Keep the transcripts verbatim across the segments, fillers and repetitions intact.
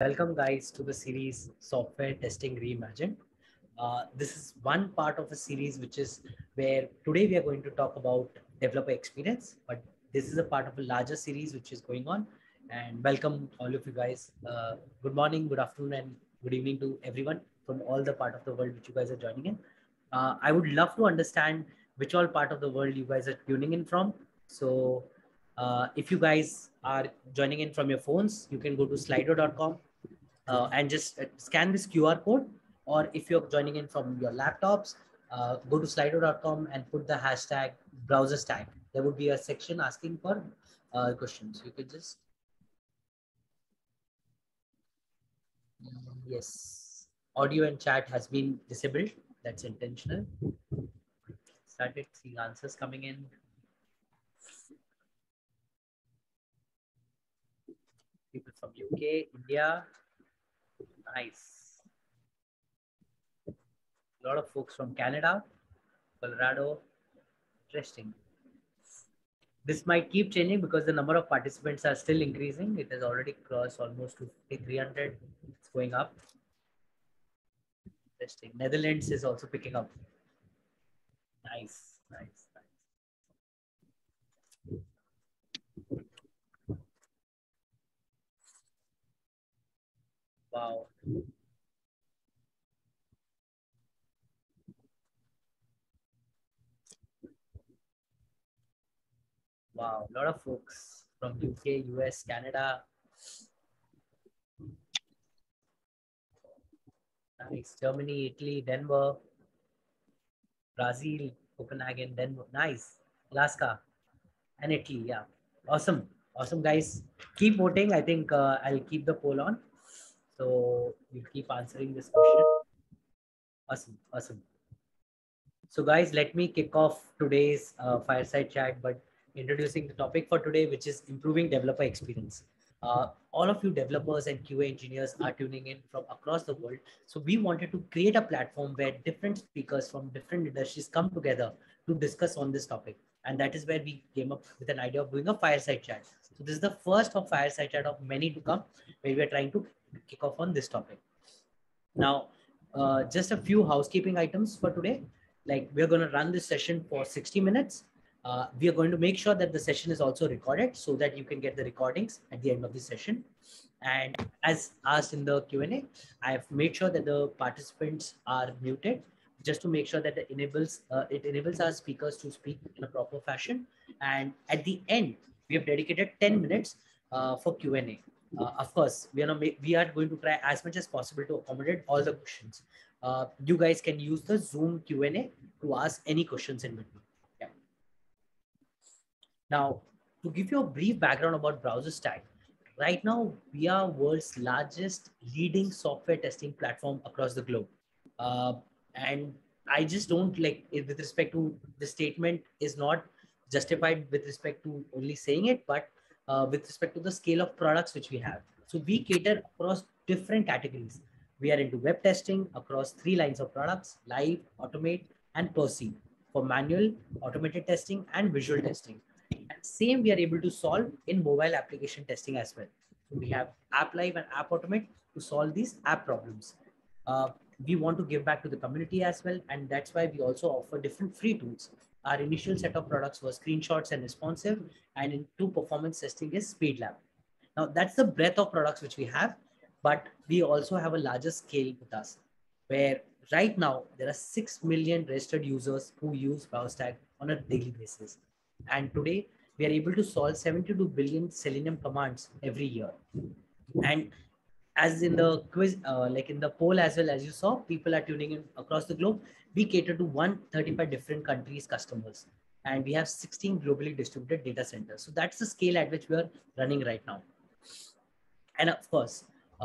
Welcome guys to the series Software Testing Reimagined. Uh, this is one part of a series which is where today we are going to talk about developer experience, but this is a part of a larger series which is going on. And welcome all of you guys. Uh, good morning, good afternoon and good evening to everyone from all the part of the world which you guys are joining in. Uh, I would love to understand which all part of the world you guys are tuning in from. So uh, if you guys are joining in from your phones, you can go to slido dot com. Uh, and just scan this Q R code, or if you're joining in from your laptops, uh, go to slido dot com and put the hashtag BrowserStack. There would be a section asking for uh, questions. You could just, yes, audio and chat has been disabled. That's intentional. Started seeing answers coming in. People from U K, India. Nice. A lot of folks from Canada, Colorado. Interesting. This might keep changing because the number of participants are still increasing. It has already crossed almost to three hundred. It's going up. Interesting. Netherlands is also picking up. Nice, nice, nice. Wow. Wow, a lot of folks from U K, U S, Canada. Nice, Germany, Italy, Denver, Brazil, Copenhagen, Denver. Nice, Alaska and Italy. Yeah, awesome. Awesome, guys. Keep voting. I think uh, I'll keep the poll on. So you keep answering this question. Awesome, awesome. So guys, let me kick off today's uh, fireside chat, but introducing the topic for today, which is improving developer experience. Uh, all of you developers and Q A engineers are tuning in from across the world. So we wanted to create a platform where different speakers from different industries come together to discuss on this topic. And that is where we came up with an idea of doing a fireside chat. So this is the first of fireside chat of many to come, where we are trying to kick off on this topic. Now, uh, just a few housekeeping items for today. Like, we're going to run this session for sixty minutes. Uh, we are going to make sure that the session is also recorded so that you can get the recordings at the end of the session. And as asked in the Q and A, I have made sure that the participants are muted, just to make sure that it enables, uh, it enables our speakers to speak in a proper fashion. And at the end, we have dedicated ten minutes uh, for Q and A. Uh, of course, we are, not we are going to try as much as possible to accommodate all the questions. Uh, you guys can use the Zoom Q and A to ask any questions in between. Yeah. Now, to give you a brief background about BrowserStack, right now, we are world's largest leading software testing platform across the globe. Uh, and I just don't like it with respect to the statement is not justified with respect to only saying it, but Uh, with respect to the scale of products which we have. So we cater across different categories. We are into web testing across three lines of products: Live, Automate, and Percy, for manual, automated testing, and visual testing. And same we are able to solve in mobile application testing as well. So we have AppLive and App Automate to solve these app problems. Uh, we want to give back to the community as well, and that's why we also offer different free tools. Our initial set of products were screenshots and responsive, and in two performance testing is SpeedLab. Now that's the breadth of products which we have, but we also have a larger scale with us, where right now there are six million registered users who use BrowserStack on a daily basis. And today we are able to solve seventy-two billion Selenium commands every year. And as in the quiz, uh, like in the poll as well, as you saw, people are tuning in across the globe. We cater to one hundred thirty-five different countries' customers, and we have sixteen globally distributed data centers. So that's the scale at which we are running right now. And of course,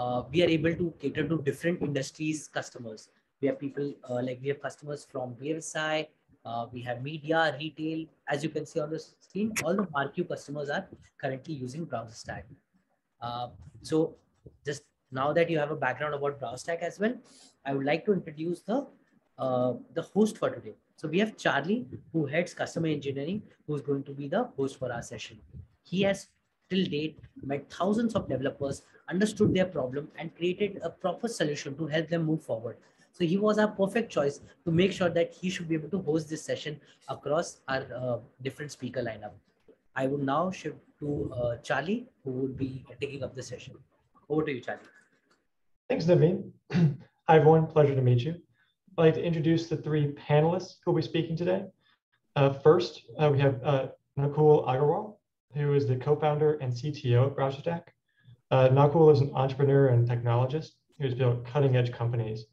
uh, we are able to cater to different industries' customers. We have people uh, like we have customers from B F S I, uh, we have media, retail. As you can see on the screen, all the marquee customers are currently using BrowserStack. Uh, so just now that you have a background about BrowserStack as well, I would like to introduce the Uh, the host for today. So we have Charlie, who heads customer engineering, who's going to be the host for our session. He has till date met thousands of developers understood their problem and created a proper solution to help them move forward. So he was our perfect choice to make sure that he should be able to host this session across our uh, different speaker lineup. I would now shift to uh, Charlie, who would be taking up the session. Over to you, Charlie. Thanks, Naveen. Hi, everyone. Pleasure to meet you. I'd like to introduce the three panelists who will be speaking today. Uh, first, uh, we have uh, Nakul Agarwal, who is the co-founder and C T O at BrowserStack. Uh, Nakul is an entrepreneur and technologist who has built cutting-edge companies.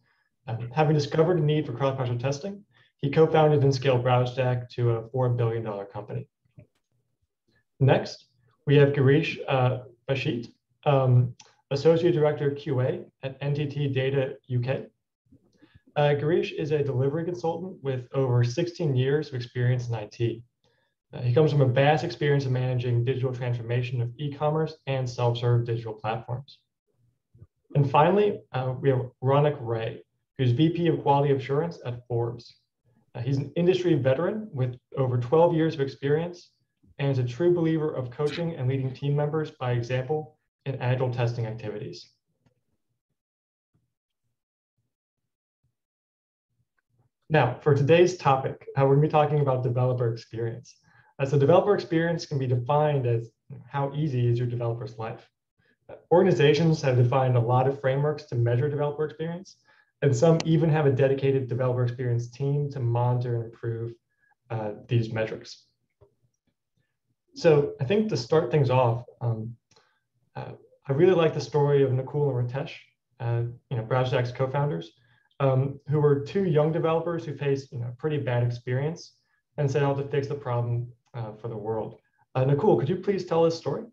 Um, having discovered a need for cross-functional testing, he co-founded and scaled BrowserStack to a four billion dollar company. Next, we have Girish uh, Bashit, um, Associate Director Q A at N T T Data U K. Uh, Girish is a delivery consultant with over sixteen years of experience in I T. Uh, he comes from a vast experience of managing digital transformation of e-commerce and self-serve digital platforms. And finally, uh, we have Ronak Rai, who's V P of Quality Assurance at Forbes. Uh, he's an industry veteran with over twelve years of experience and is a true believer of coaching and leading team members by example in agile testing activities. Now, for today's topic, uh, we're gonna be talking about developer experience. Uh, so developer experience can be defined as how easy is your developer's life. Uh, organizations have defined a lot of frameworks to measure developer experience, and some even have a dedicated developer experience team to monitor and improve uh, these metrics. So I think to start things off, um, uh, I really like the story of Nakul and Ritesh, uh, you know, BrowserStack's co-founders, um, who were two young developers who faced, you know, pretty bad experience and set out to fix the problem uh, for the world. Uh, Nakul, could you please tell this story?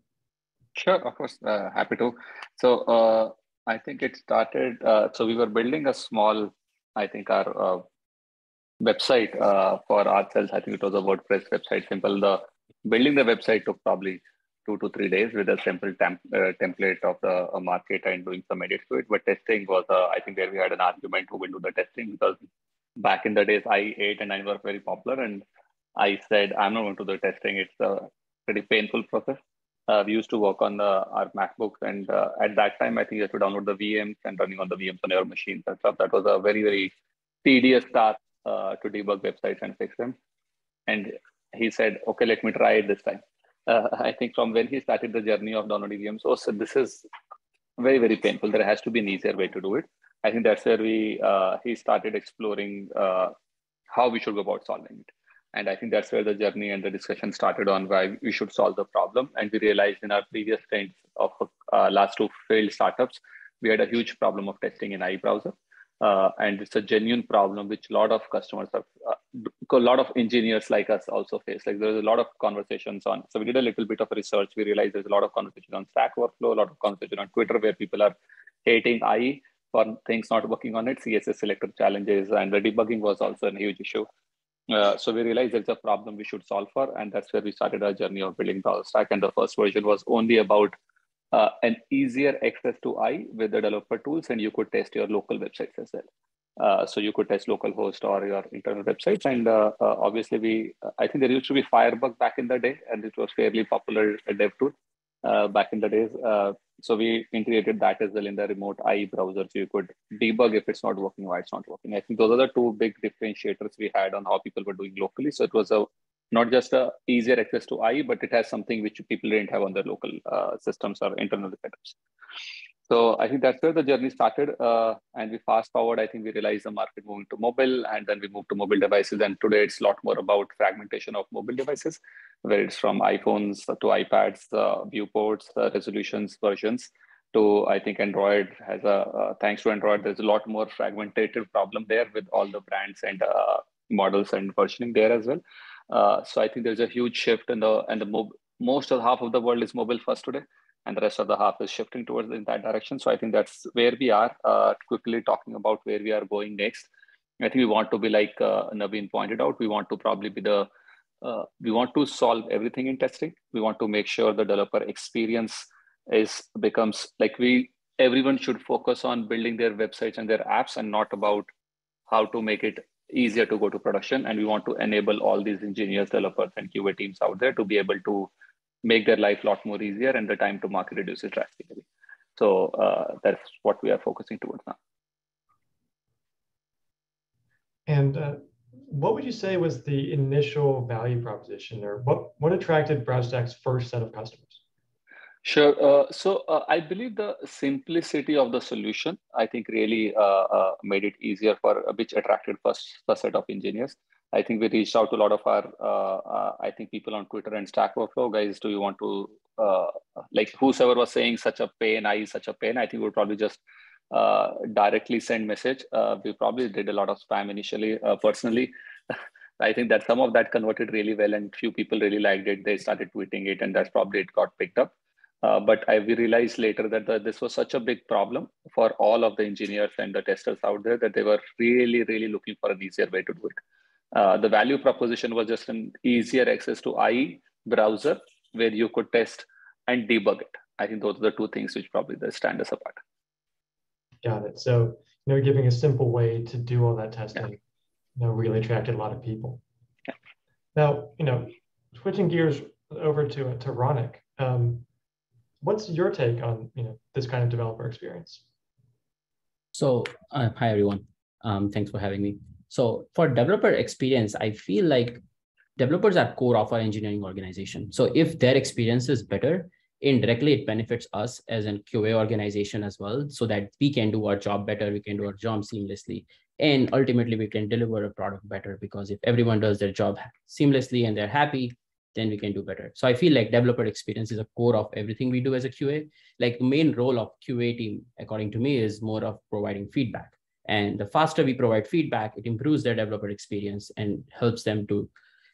Sure, of course, uh, happy to. So. Uh... I think it started, uh, so we were building a small, I think our uh, website uh, for ourselves. I think it was a WordPress website, simple. The building the website took probably two to three days with a simple temp, uh, template of the uh, market and doing some edits to it. But testing was, uh, I think where we had an argument who will do the testing, because back in the days, I E eight and I E nine were very popular. And I said, I'm not going to do the testing. It's a pretty painful process. Uh, we used to work on the, our MacBooks, and uh, at that time, I think you had to download the V Ms and running on the V Ms on your machines and stuff. That was a very, very tedious task uh, to debug websites and fix them. And he said, okay, let me try it this time. Uh, I think from when he started the journey of downloading V Ms, oh, so this is very, very painful. There has to be an easier way to do it. I think that's where we uh, he started exploring uh, how we should go about solving it. And I think that's where the journey and the discussion started on why we should solve the problem. And we realized in our previous stints of uh, last two failed startups, we had a huge problem of testing in I E browser. Uh, and it's a genuine problem which a lot of customers, have, uh, a lot of engineers like us also face. Like there's a lot of conversations on, so we did a little bit of research. We realized there's a lot of conversation on Stack Overflow, a lot of conversation on Twitter where people are hating I E for things not working on it, C S S selector challenges, and the debugging was also a huge issue. Uh, so we realized there's a problem we should solve for, and that's where we started our journey of building BrowserStack. And the first version was only about uh, an easier access to I E with the developer tools, and you could test your local websites as well. Uh, so you could test local host or your internal websites. And uh, uh, obviously, we I think there used to be Firebug back in the day, and it was fairly popular dev tool uh, back in the days. Uh, so we integrated that as well in the remote I E browser, so you could debug if it's not working, why it's not working. I think those are the two big differentiators we had on how people were doing locally. So it was a not just a easier access to I E, but it has something which people didn't have on their local uh, systems or internal setups. So I think that's where the journey started. Uh, and we fast forward, I think we realized the market moving to mobile, and then we moved to mobile devices. And today it's a lot more about fragmentation of mobile devices, where it's from iPhones to iPads, uh, viewports, uh, resolutions, versions, to I think Android has a, uh, thanks to Android, there's a lot more fragmentated problem there with all the brands and uh, models and versioning there as well. Uh, so I think there's a huge shift in the, and the mob most of half of the world is mobile first today. And the rest of the half is shifting towards in that direction. So I think that's where we are, uh, quickly talking about where we are going next. I think we want to be like uh, Naveen pointed out, we want to probably be the, uh, we want to solve everything in testing. We want to make sure the developer experience is becomes like we, everyone should focus on building their websites and their apps and not about how to make it easier to go to production. And we want to enable all these engineers, developers and Q A teams out there to be able to make their life a lot more easier, and the time to market reduces drastically. So uh, that's what we are focusing towards now. And uh, what would you say was the initial value proposition, or what, what attracted BrowserStack's first set of customers? Sure. Uh, so uh, I believe the simplicity of the solution, I think, really uh, uh, made it easier for which attracted first, first set of engineers. I think we reached out to a lot of our, uh, uh, I think, people on Twitter and Stack Overflow. Guys, do you want to, uh, like, whosoever was saying such a pain, I is such a pain, I think we'll probably just uh, directly send message. Uh, we probably did a lot of spam initially, uh, personally. I think that some of that converted really well and few people really liked it. They started tweeting it, and that's probably it got picked up. Uh, but I, we realized later that the, this was such a big problem for all of the engineers and the testers out there that they were really, really looking for an easier way to do it. Uh, the value proposition was just an easier access to I E browser where you could test and debug it. I think those are the two things which probably stand us apart. Got it. So, you know, giving a simple way to do all that testing, yeah. you know, really attracted a lot of people. Yeah. Now, you know, switching gears over to, to Ronak, um, what's your take on, you know, this kind of developer experience? So, uh, hi, everyone. Um, thanks for having me. So for developer experience, I feel like developers are core of our engineering organization. So if their experience is better, indirectly it benefits us as a Q A organization as well, so that we can do our job better, we can do our job seamlessly, and ultimately we can deliver a product better, because if everyone does their job seamlessly and they're happy, then we can do better. So I feel like developer experience is a core of everything we do as a Q A. Like the main role of Q A team, according to me, is more of providing feedback. And the faster we provide feedback, it improves their developer experience and helps them to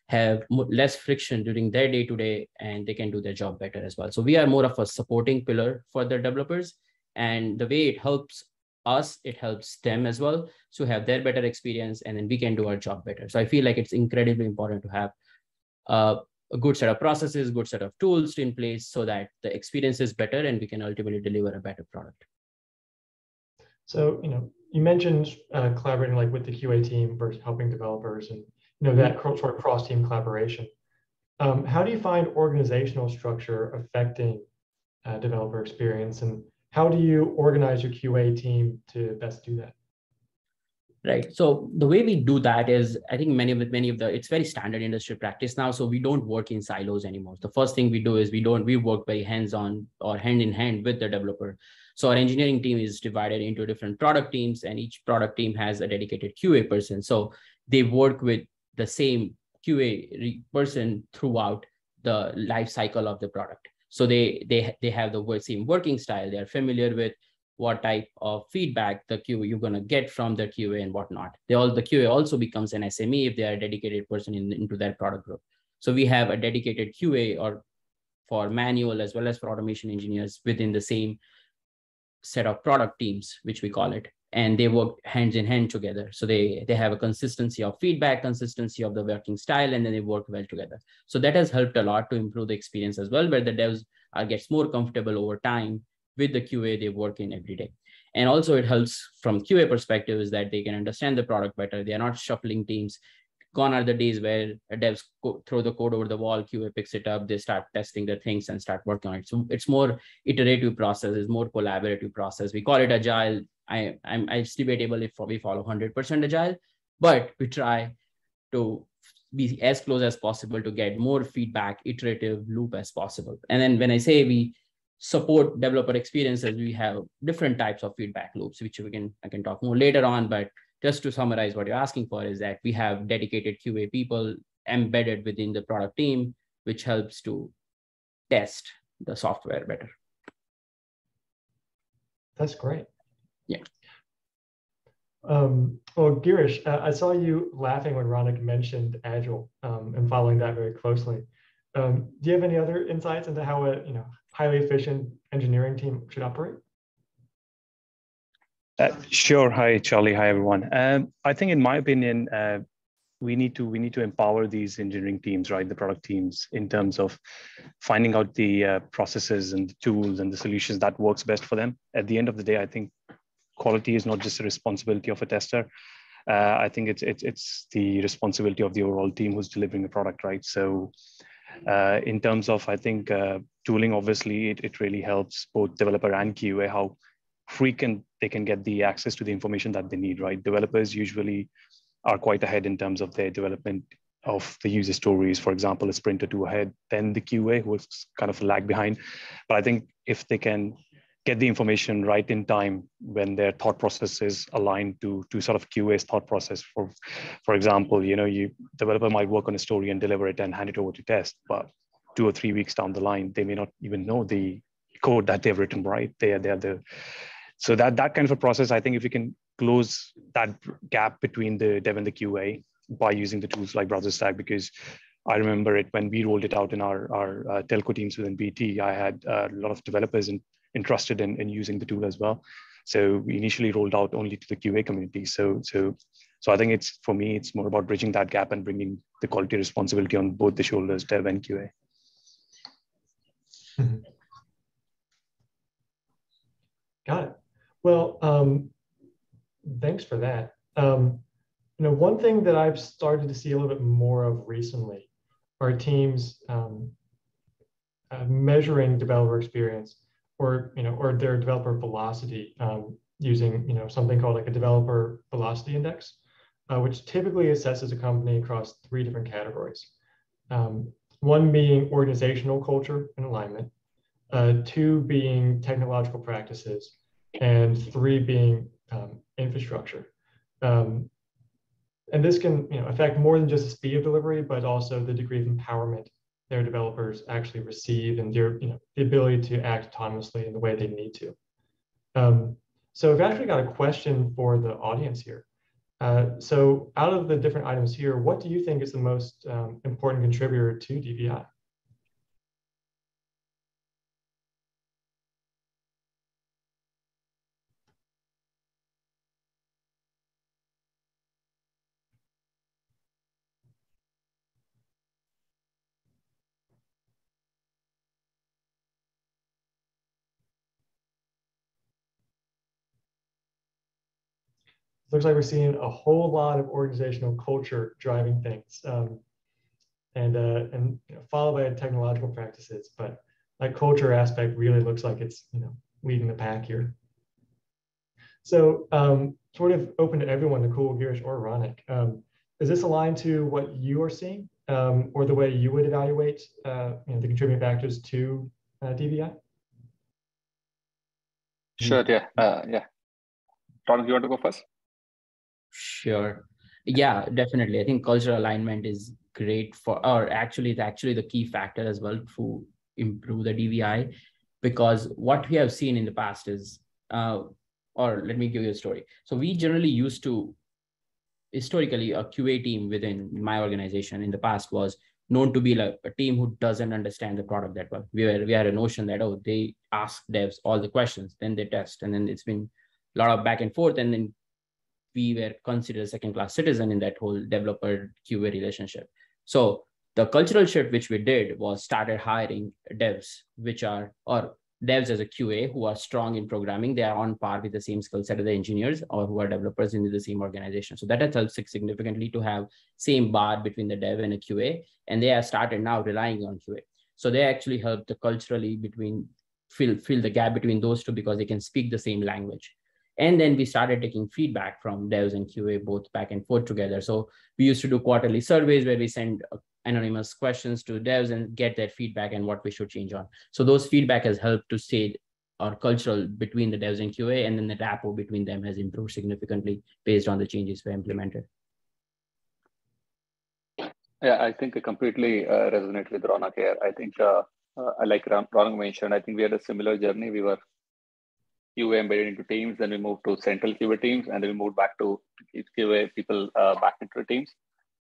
have less friction during their day-to-day, and they can do their job better as well. So we are more of a supporting pillar for the developers, and the way it helps us, it helps them as well to have their better experience, and then we can do our job better. So I feel like it's incredibly important to have uh, a good set of processes, good set of tools in place so that the experience is better and we can ultimately deliver a better product. So, you know, you mentioned uh, collaborating like with the Q A team versus helping developers, and you know that sort of cross-team collaboration. Um, how do you find organizational structure affecting uh, developer experience, and how do you organize your Q A team to best do that? Right. So the way we do that is, I think many with many of the it's very standard industry practice now. So we don't work in silos anymore. The first thing we do is we don't we work very hands-on or hand in hand with the developer. So our engineering team is divided into different product teams, and each product team has a dedicated Q A person. So they work with the same Q A person throughout the life cycle of the product. So they they they have the same working style. They are familiar with what type of feedback the Q A you're going to get from the Q A and whatnot. They all the Q A also becomes an S M E if they are a dedicated person in, into their product group. So we have a dedicated Q A or for manual as well as for automation engineers within the same set of product teams, which we call it, and they work hands in hand together. So they, they have a consistency of feedback, consistency of the working style, and then they work well together. So that has helped a lot to improve the experience as well, where the devs are gets more comfortable over time with the Q A they work in every day. And also it helps from Q A perspective is that they can understand the product better. They are not shuffling teams. Gone are the days where devs throw the code over the wall, Q A picks it up, they start testing their things and start working on it. So it's more iterative process, it's more collaborative process. We call it agile. I, I'm, it's debatable if we follow one hundred percent agile, but we try to be as close as possible to get more feedback, iterative loop as possible. And then when I say we support developer experiences, we have different types of feedback loops, which we can I can talk more later on, but just to summarize what you're asking for is that we have dedicated Q A people embedded within the product team, which helps to test the software better. That's great. Yeah. Um, well, Girish, uh, I saw you laughing when Ronak mentioned Agile um, and following that very closely. Um, do you have any other insights into how a you know highly efficient engineering team should operate? Uh, sure. Hi, Charlie. Hi, everyone. Um, I think, in my opinion, uh, we need to we need to empower these engineering teams, right? The product teams, in terms of finding out the uh, processes and the tools and the solutions that works best for them. At the end of the day, I think quality is not just a responsibility of a tester. Uh, I think it's it's it's the responsibility of the overall team who's delivering the product, right? So Uh, in terms of, I think, uh, tooling, obviously, it, it really helps both developer and Q A how frequent they can get the access to the information that they need, right? Developers usually are quite ahead in terms of their development of the user stories, for example, a sprint or two ahead, then the Q A who is kind of lag behind. But I think if they can get the information right in time when their thought process is aligned to, to sort of Q A's thought process. For, for example, you know, you developer might work on a story and deliver it and hand it over to test, but two or three weeks down the line, they may not even know the code that they've written, right? They are, they are the, so that, that kind of a process, I think if you can close that gap between the dev and the Q A by using the tools like BrowserStack, because I remember it when we rolled it out in our, our uh, telco teams within B T, I had a lot of developers and interested in, in using the tool as well. So we initially rolled out only to the Q A community. So, so, so I think it's, for me, it's more about bridging that gap and bringing the quality responsibility on both the shoulders, dev and Q A. Mm-hmm. Got it. Well, um, thanks for that. Um, you know, one thing that I've started to see a little bit more of recently are teams um, uh, measuring developer experience, or you know, or their developer velocity um, using you know something called like a developer velocity index, uh, which typically assesses a company across three different categories. Um, one being organizational culture and alignment, uh, two being technological practices, and three being um, infrastructure. Um, and this can you know affect more than just the speed of delivery, but also the degree of empowerment their developers actually receive and their, you know, the ability to act autonomously in the way they need to. Um, so I've actually got a question for the audience here. Uh, so out of the different items here, what do you think is the most um, important contributor to D V I? Looks like we're seeing a whole lot of organizational culture driving things, um, and uh, and you know, followed by technological practices. But that culture aspect really looks like it's you know leading the pack here. So um, sort of open to everyone, Nakul, Girish, or Ronak. Um, is this aligned to what you are seeing, um, or the way you would evaluate uh, you know, the contributing factors to uh, D V I? Sure. Yeah. Uh, yeah. Ronak, you want to go first? Sure. Yeah, definitely. I think cultural alignment is great for, or actually, it's actually the key factor as well to improve the D V I, because what we have seen in the past is, uh, or let me give you a story. So we generally used to, historically, a Q A team within my organization in the past was known to be like a team who doesn't understand the product that well. We were, we had a notion that, oh, they ask devs all the questions, then they test, and then it's been a lot of back and forth, and then we were considered a second-class citizen in that whole developer Q A relationship. So the cultural shift which we did was started hiring devs, which are, or devs as a Q A who are strong in programming. They are on par with the same skill set of the engineers or who are developers in the same organization. So that has helped significantly to have same bar between the dev and a Q A, and they have started now relying on Q A. So they actually helped to culturally between fill, fill the gap between those two because they can speak the same language. And then we started taking feedback from devs and Q A both back and forth together. So we used to do quarterly surveys where we send anonymous questions to devs and get their feedback and what we should change on. So those feedback has helped to stay our cultural between the devs and Q A, and then the rapport between them has improved significantly based on the changes we implemented. Yeah, I think I completely uh, resonate with Ronak here. I think, uh, uh, like Ronak mentioned, I think we had a similar journey. We were Q A embedded into teams, then we moved to central Q A teams, and then we moved back to Q A people uh, back into the teams.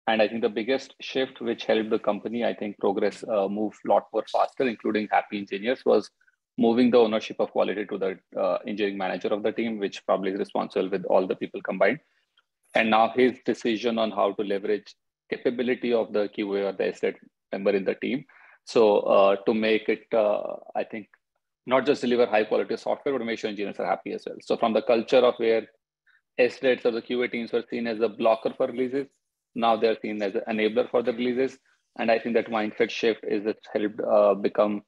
And I think the biggest shift which helped the company, I think progress uh, moved a lot more faster, including happy engineers, was moving the ownership of quality to the uh, engineering manager of the team, which probably is responsible with all the people combined. And now his decision on how to leverage capability of the Q A or the S D E T member in the team. So uh, to make it, uh, I think, not just deliver high quality software, but make sure engineers are happy as well. So from the culture of where S D E Ts or the Q A teams were seen as a blocker for releases, now they're seen as an enabler for the releases. And I think that mindset shift is it's helped uh, become,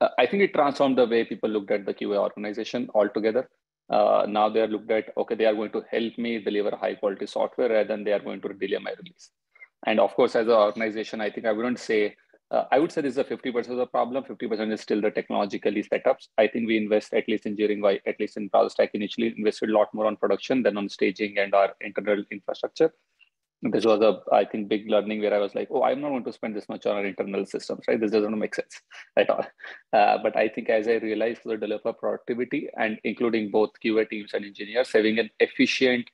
uh, I think it transformed the way people looked at the Q A organization altogether. Uh, now they are looked at, okay, they are going to help me deliver high quality software rather than they are going to delay my release. And of course, as an organization, I think I wouldn't say, uh, I would say this is a fifty percent of the problem, fifty percent is still the technologically setups. I think we invest, at least in Jeering, at least in BrowserStack initially, invested a lot more on production than on staging and our internal infrastructure. This was a, I think, big learning where I was like, oh, I'm not going to spend this much on our internal systems, right? This doesn't make sense at all. Uh, but I think as I realized the developer productivity and including both Q A teams and engineers, having an efficient,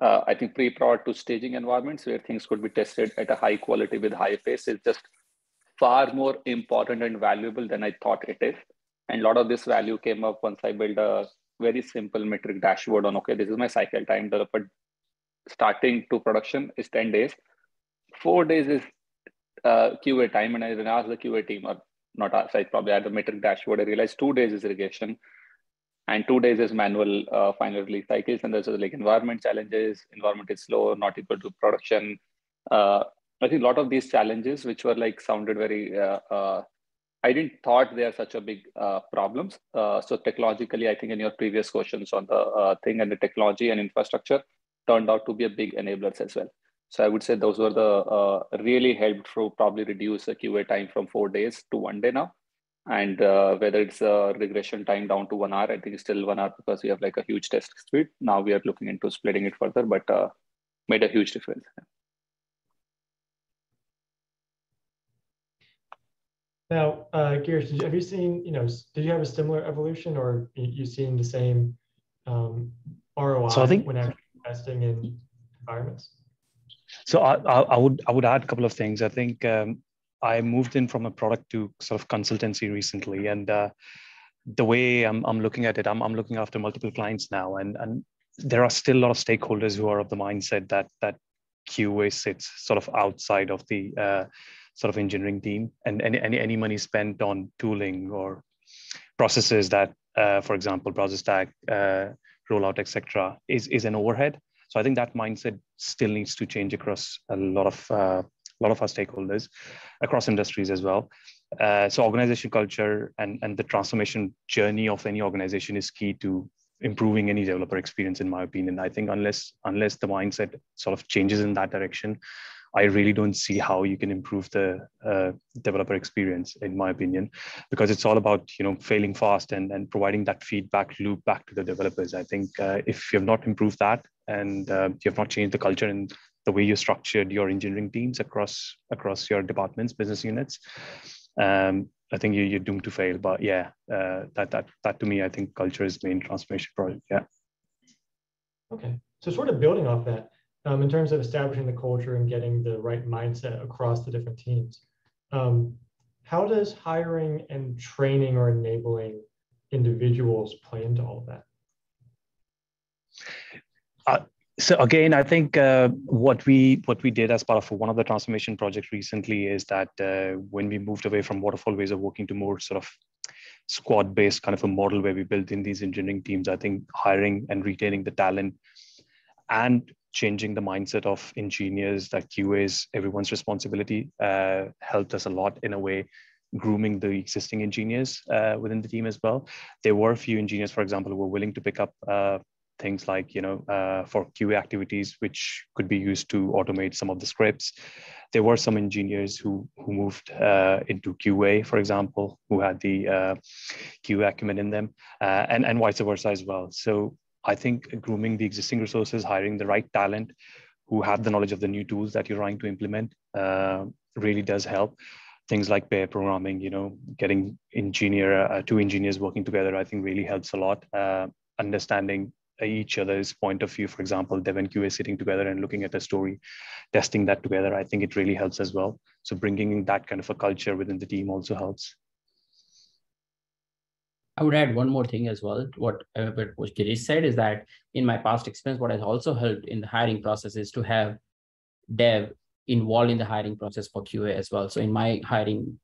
uh, I think, pre-prod to staging environments where things could be tested at a high quality with high pace is just far more important and valuable than I thought it is. And a lot of this value came up once I built a very simple metric dashboard on, okay, this is my cycle time, developer starting to production is ten days. Four days is uh, Q A time. And I then asked the Q A team, or not asked, I probably had the metric dashboard. I realized two days is regression and two days is manual uh, final release cycles. And there's like environment challenges, environment is slow, not equal to production. Uh, I think a lot of these challenges, which were like sounded very, uh, uh, I didn't thought they are such a big uh, problems. Uh, so technologically, I think in your previous questions on the uh, thing and the technology and infrastructure, turned out to be a big enablers as well. So I would say those were the uh, really helped for probably reduce the Q A time from four days to one day now. And uh, whether it's a regression time down to one hour, I think it's still one hour because we have like a huge test suite. Now we are looking into splitting it further, but uh, made a huge difference. Now, uh, Girish, have you seen, you know, did you have a similar evolution or you seen the same um, R O I so I think when actually investing in environments? So I, I would I would add a couple of things. I think um, I moved in from a product to sort of consultancy recently, and uh, the way I'm I'm looking at it, I'm I'm looking after multiple clients now, and and there are still a lot of stakeholders who are of the mindset that that Q A sits sort of outside of the uh, sort of engineering team, and any any any money spent on tooling or processes that, uh, for example, BrowserStack. Uh, rollout, et cetera, is, is an overhead. So I think that mindset still needs to change across a lot of uh, a lot of our stakeholders, across industries as well. Uh, so organization culture and, and the transformation journey of any organization is key to improving any developer experience, in my opinion. I think unless, unless the mindset sort of changes in that direction, I really don't see how you can improve the uh, developer experience, in my opinion, because it's all about, you know, failing fast and, and providing that feedback loop back to the developers. I think uh, if you have not improved that and uh, you have not changed the culture and the way you structured your engineering teams across across your departments, business units, um, I think you, you're doomed to fail. But yeah, uh, that that that to me, I think culture is the main transformation project. Yeah. Okay, so sort of building off that. Um, in terms of establishing the culture and getting the right mindset across the different teams, um, how does hiring and training or enabling individuals play into all of that? Uh, so again, I think uh, what we what we did as part of one of the transformation projects recently is that uh, when we moved away from waterfall ways of working to more sort of squad-based kind of a model where we built in these engineering teams, I think hiring and retaining the talent and changing the mindset of engineers that Q A is everyone's responsibility uh, helped us a lot in a way, grooming the existing engineers uh, within the team as well. There were a few engineers, for example, who were willing to pick up uh, things like, you know, uh, for Q A activities, which could be used to automate some of the scripts. There were some engineers who, who moved uh, into Q A, for example, who had the uh, Q A acumen in them uh, and, and vice versa as well. So I think grooming the existing resources, hiring the right talent who have the knowledge of the new tools that you're trying to implement uh, really does help. Things like pair programming, you know, getting engineer, uh, two engineers working together, I think really helps a lot. Uh, understanding each other's point of view, for example, Dev and Q A sitting together and looking at a story, testing that together, I think it really helps as well. So bringing in that kind of a culture within the team also helps. I would add one more thing as well. What, uh, what Girish said is that in my past experience, what has also helped in the hiring process is to have dev involved in the hiring process for Q A as well. So in my hiring,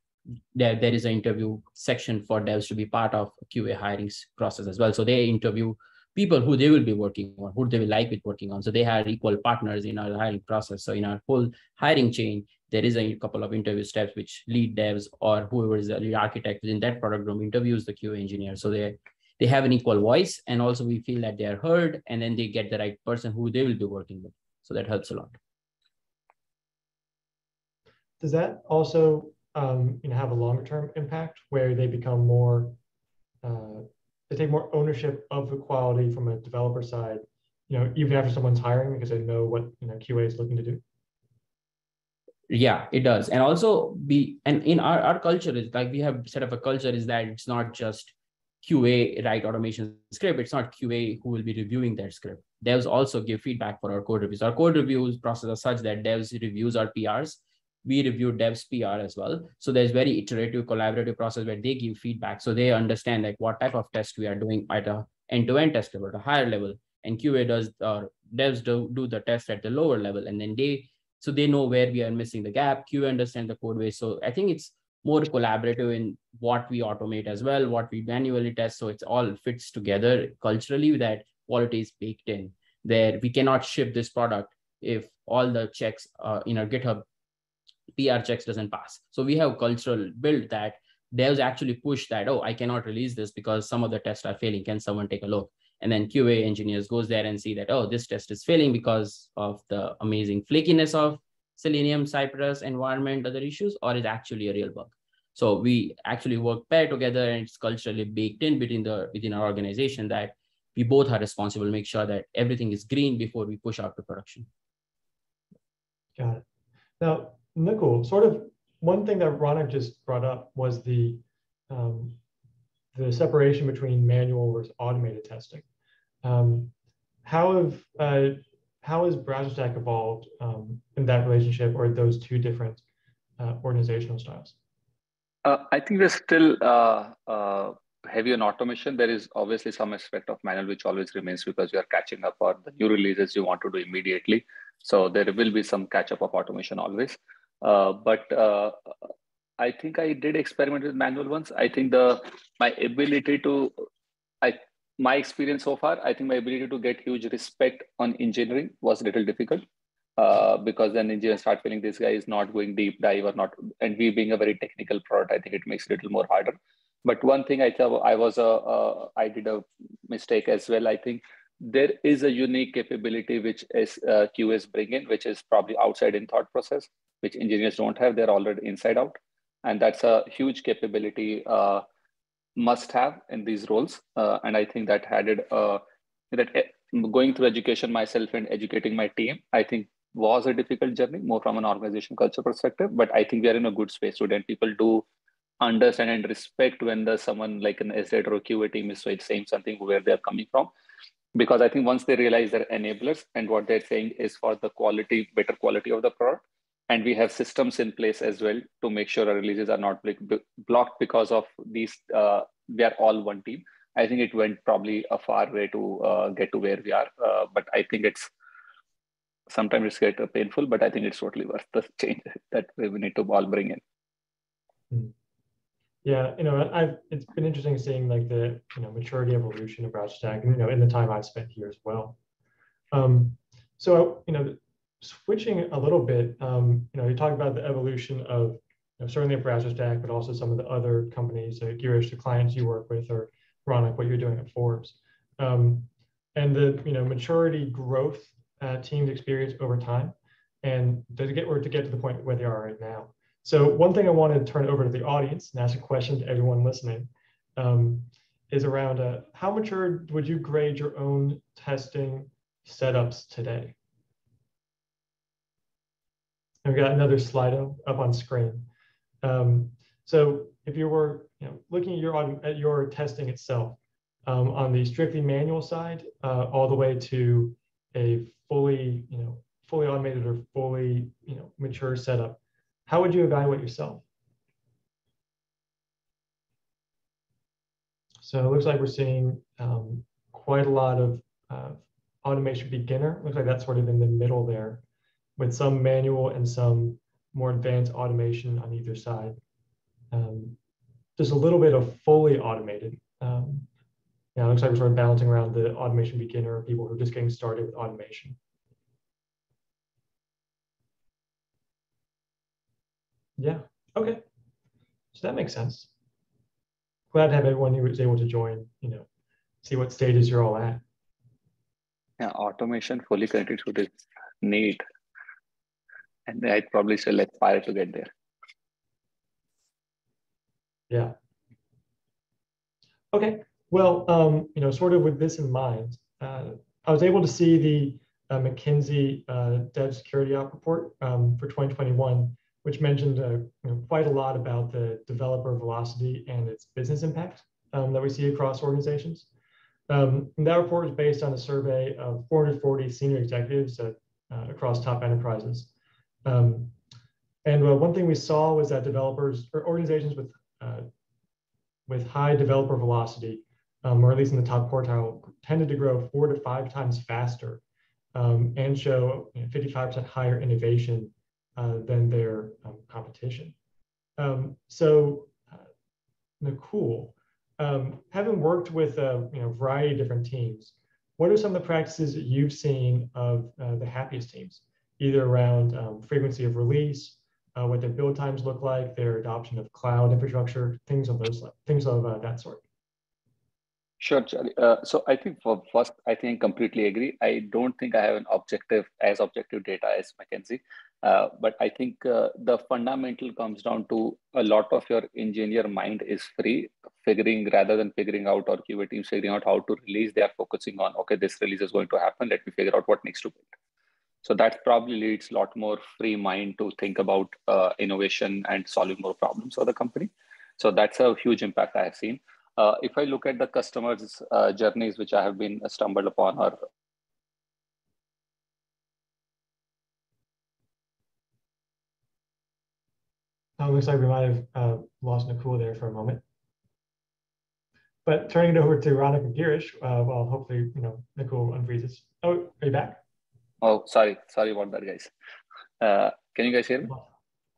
there, there is an interview section for devs to be part of Q A hiring process as well. So they interview people who they will be working on, who they will like with working on. So they had equal partners in our hiring process. So in our whole hiring chain, there is a couple of interview steps which lead devs or whoever is the lead architect within that product room interviews the Q A engineer. So they they have an equal voice, and also we feel that they are heard, and then they get the right person who they will be working with. So that helps a lot. Does that also um, you know, have a longer term impact where they become more, uh, they take more ownership of the quality from a developer side, you know, even after someone's hiring, because they know what you know Q A is looking to do? Yeah, it does. And also be, and in our, our culture is like, we have set up a culture is that it's not just Q A write automation script. It's not Q A who will be reviewing that script. Devs also give feedback for our code reviews. Our code reviews process are such that devs reviews our P Rs. We review devs P R as well. So there's very iterative collaborative process where they give feedback. So they understand like what type of test we are doing at a end-to-end test level, at a higher level. And Q A does, or devs do, do the test at the lower level. And then they, so they know where we are missing the gap. Q A understands the code base. So I think it's more collaborative in what we automate as well, what we manually test. So it's all fits together culturally that quality is baked in there. We cannot ship this product if all the checks uh, in our GitHub P R checks doesn't pass. So we have cultural build that devs actually push that, oh, I cannot release this because some of the tests are failing. Can someone take a look? And then Q A engineers goes there and see that, oh, this test is failing because of the amazing flakiness of Selenium, Cypress, environment, other issues, or is actually a real bug. So we actually work pair together, and it's culturally baked in between the within our organization that we both are responsible to make sure that everything is green before we push out to production. Got it. Now, Nakul, sort of one thing that Ronak just brought up was the um, the separation between manual versus automated testing. Um, how have uh, how has BrowserStack evolved um, in that relationship, or those two different uh, organizational styles? Uh, I think we're still uh, uh, heavy on automation. There is obviously some aspect of manual which always remains because you are catching up on the new releases you want to do immediately. So there will be some catch up of automation always. Uh, but uh, I think I did experiment with manual ones. I think the my ability to, I my experience so far, I think my ability to get huge respect on engineering was a little difficult uh, because then engineers start feeling this guy is not going deep dive or not. And we being a very technical product, I think it makes it a little more harder. But one thing I thought I was a, a I did a mistake as well. I think there is a unique capability which is uh, Q S bring in, which is probably outside in thought process, which engineers don't have. They're already inside out. And that's a huge capability uh, must have in these roles. Uh, and I think that added, uh, that going through education myself and educating my team, I think was a difficult journey, more from an organization culture perspective. But I think we are in a good space today, and people do understand and respect when there's someone like an S D E T or a Q A team is saying something where they're coming from. Because I think once they realize they're enablers and what they're saying is for the quality, better quality of the product. And we have systems in place as well to make sure our releases are not blocked because of these, uh, we are all one team. I think it went probably a far way to uh, get to where we are, uh, but I think it's, sometimes it's get painful, but I think it's totally worth the change that we need to all bring in. Yeah, you know, I've, it's been interesting seeing like the, you know, maturity evolution of BrowserStack, you know, in the time I've spent here as well. Um, so, you know, switching a little bit, um, you know, you talk about the evolution of you know, certainly BrowserStack, but also some of the other companies, uh, Girish, the clients you work with, or Ronak, what you're doing at Forbes, um, and the you know maturity growth uh, teams experience over time, and to get or to get to the point where they are right now. So one thing I want to turn over to the audience and ask a question to everyone listening um, is around uh, how mature would you grade your own testing setups today? We've got another Slido up on screen. Um, so if you were you know, looking at your, at your testing itself um, on the strictly manual side, uh, all the way to a fully, you know, fully automated or fully, you know, mature setup, how would you evaluate yourself? So it looks like we're seeing um, quite a lot of uh, automation beginner. Looks like that's sort of in the middle there, with some manual and some more advanced automation on either side. Um, just a little bit of fully automated. Um, yeah, it looks like we're sort of balancing around the automation beginner, people who are just getting started with automation. Yeah, okay. So that makes sense. Glad to have everyone who was able to join, you know, see what stages you're all at. Yeah, automation fully connected to this need. And I'd probably say let's fire to get there. Yeah. Okay. Well, um, you know, sort of with this in mind, uh, I was able to see the uh, McKinsey uh, Dev Security App report um, for twenty twenty-one, which mentioned uh, you know, quite a lot about the developer velocity and its business impact um, that we see across organizations. Um, and that report was based on a survey of four hundred forty senior executives at, uh, across top enterprises. Um, and uh, one thing we saw was that developers or organizations with uh, with high developer velocity, um, or at least in the top quartile, tended to grow four to five times faster um, and show you know, fifty-five percent higher innovation uh, than their um, competition. Um, so, uh, Nakul, um, having worked with a you know, variety of different teams, what are some of the practices that you've seen of uh, the happiest teams, either around um, frequency of release, Uh, what their build times look like, their adoption of cloud infrastructure, things of those, things of uh, that sort. Sure, Charlie. Uh, so I think for first, I think completely agree. I don't think I have an objective as objective data as McKinsey, uh, but I think uh, the fundamental comes down to a lot of your engineer mind is free, figuring rather than figuring out or Q A teams figuring out how to release. They are focusing on okay, this release is going to happen. Let me figure out what needs to build. So that probably leads a lot more free mind to think about uh, innovation and solving more problems for the company. So that's a huge impact I have seen. Uh, if I look at the customers' uh, journeys, which I have been stumbled upon, or oh, looks like we might have uh, lost Nakul there for a moment. But turning it over to Ronak and Girish, uh, well, hopefully you know Nakul unfreezes. Oh, are you back? Oh, sorry. Sorry about that, guys. Uh, can you guys hear me?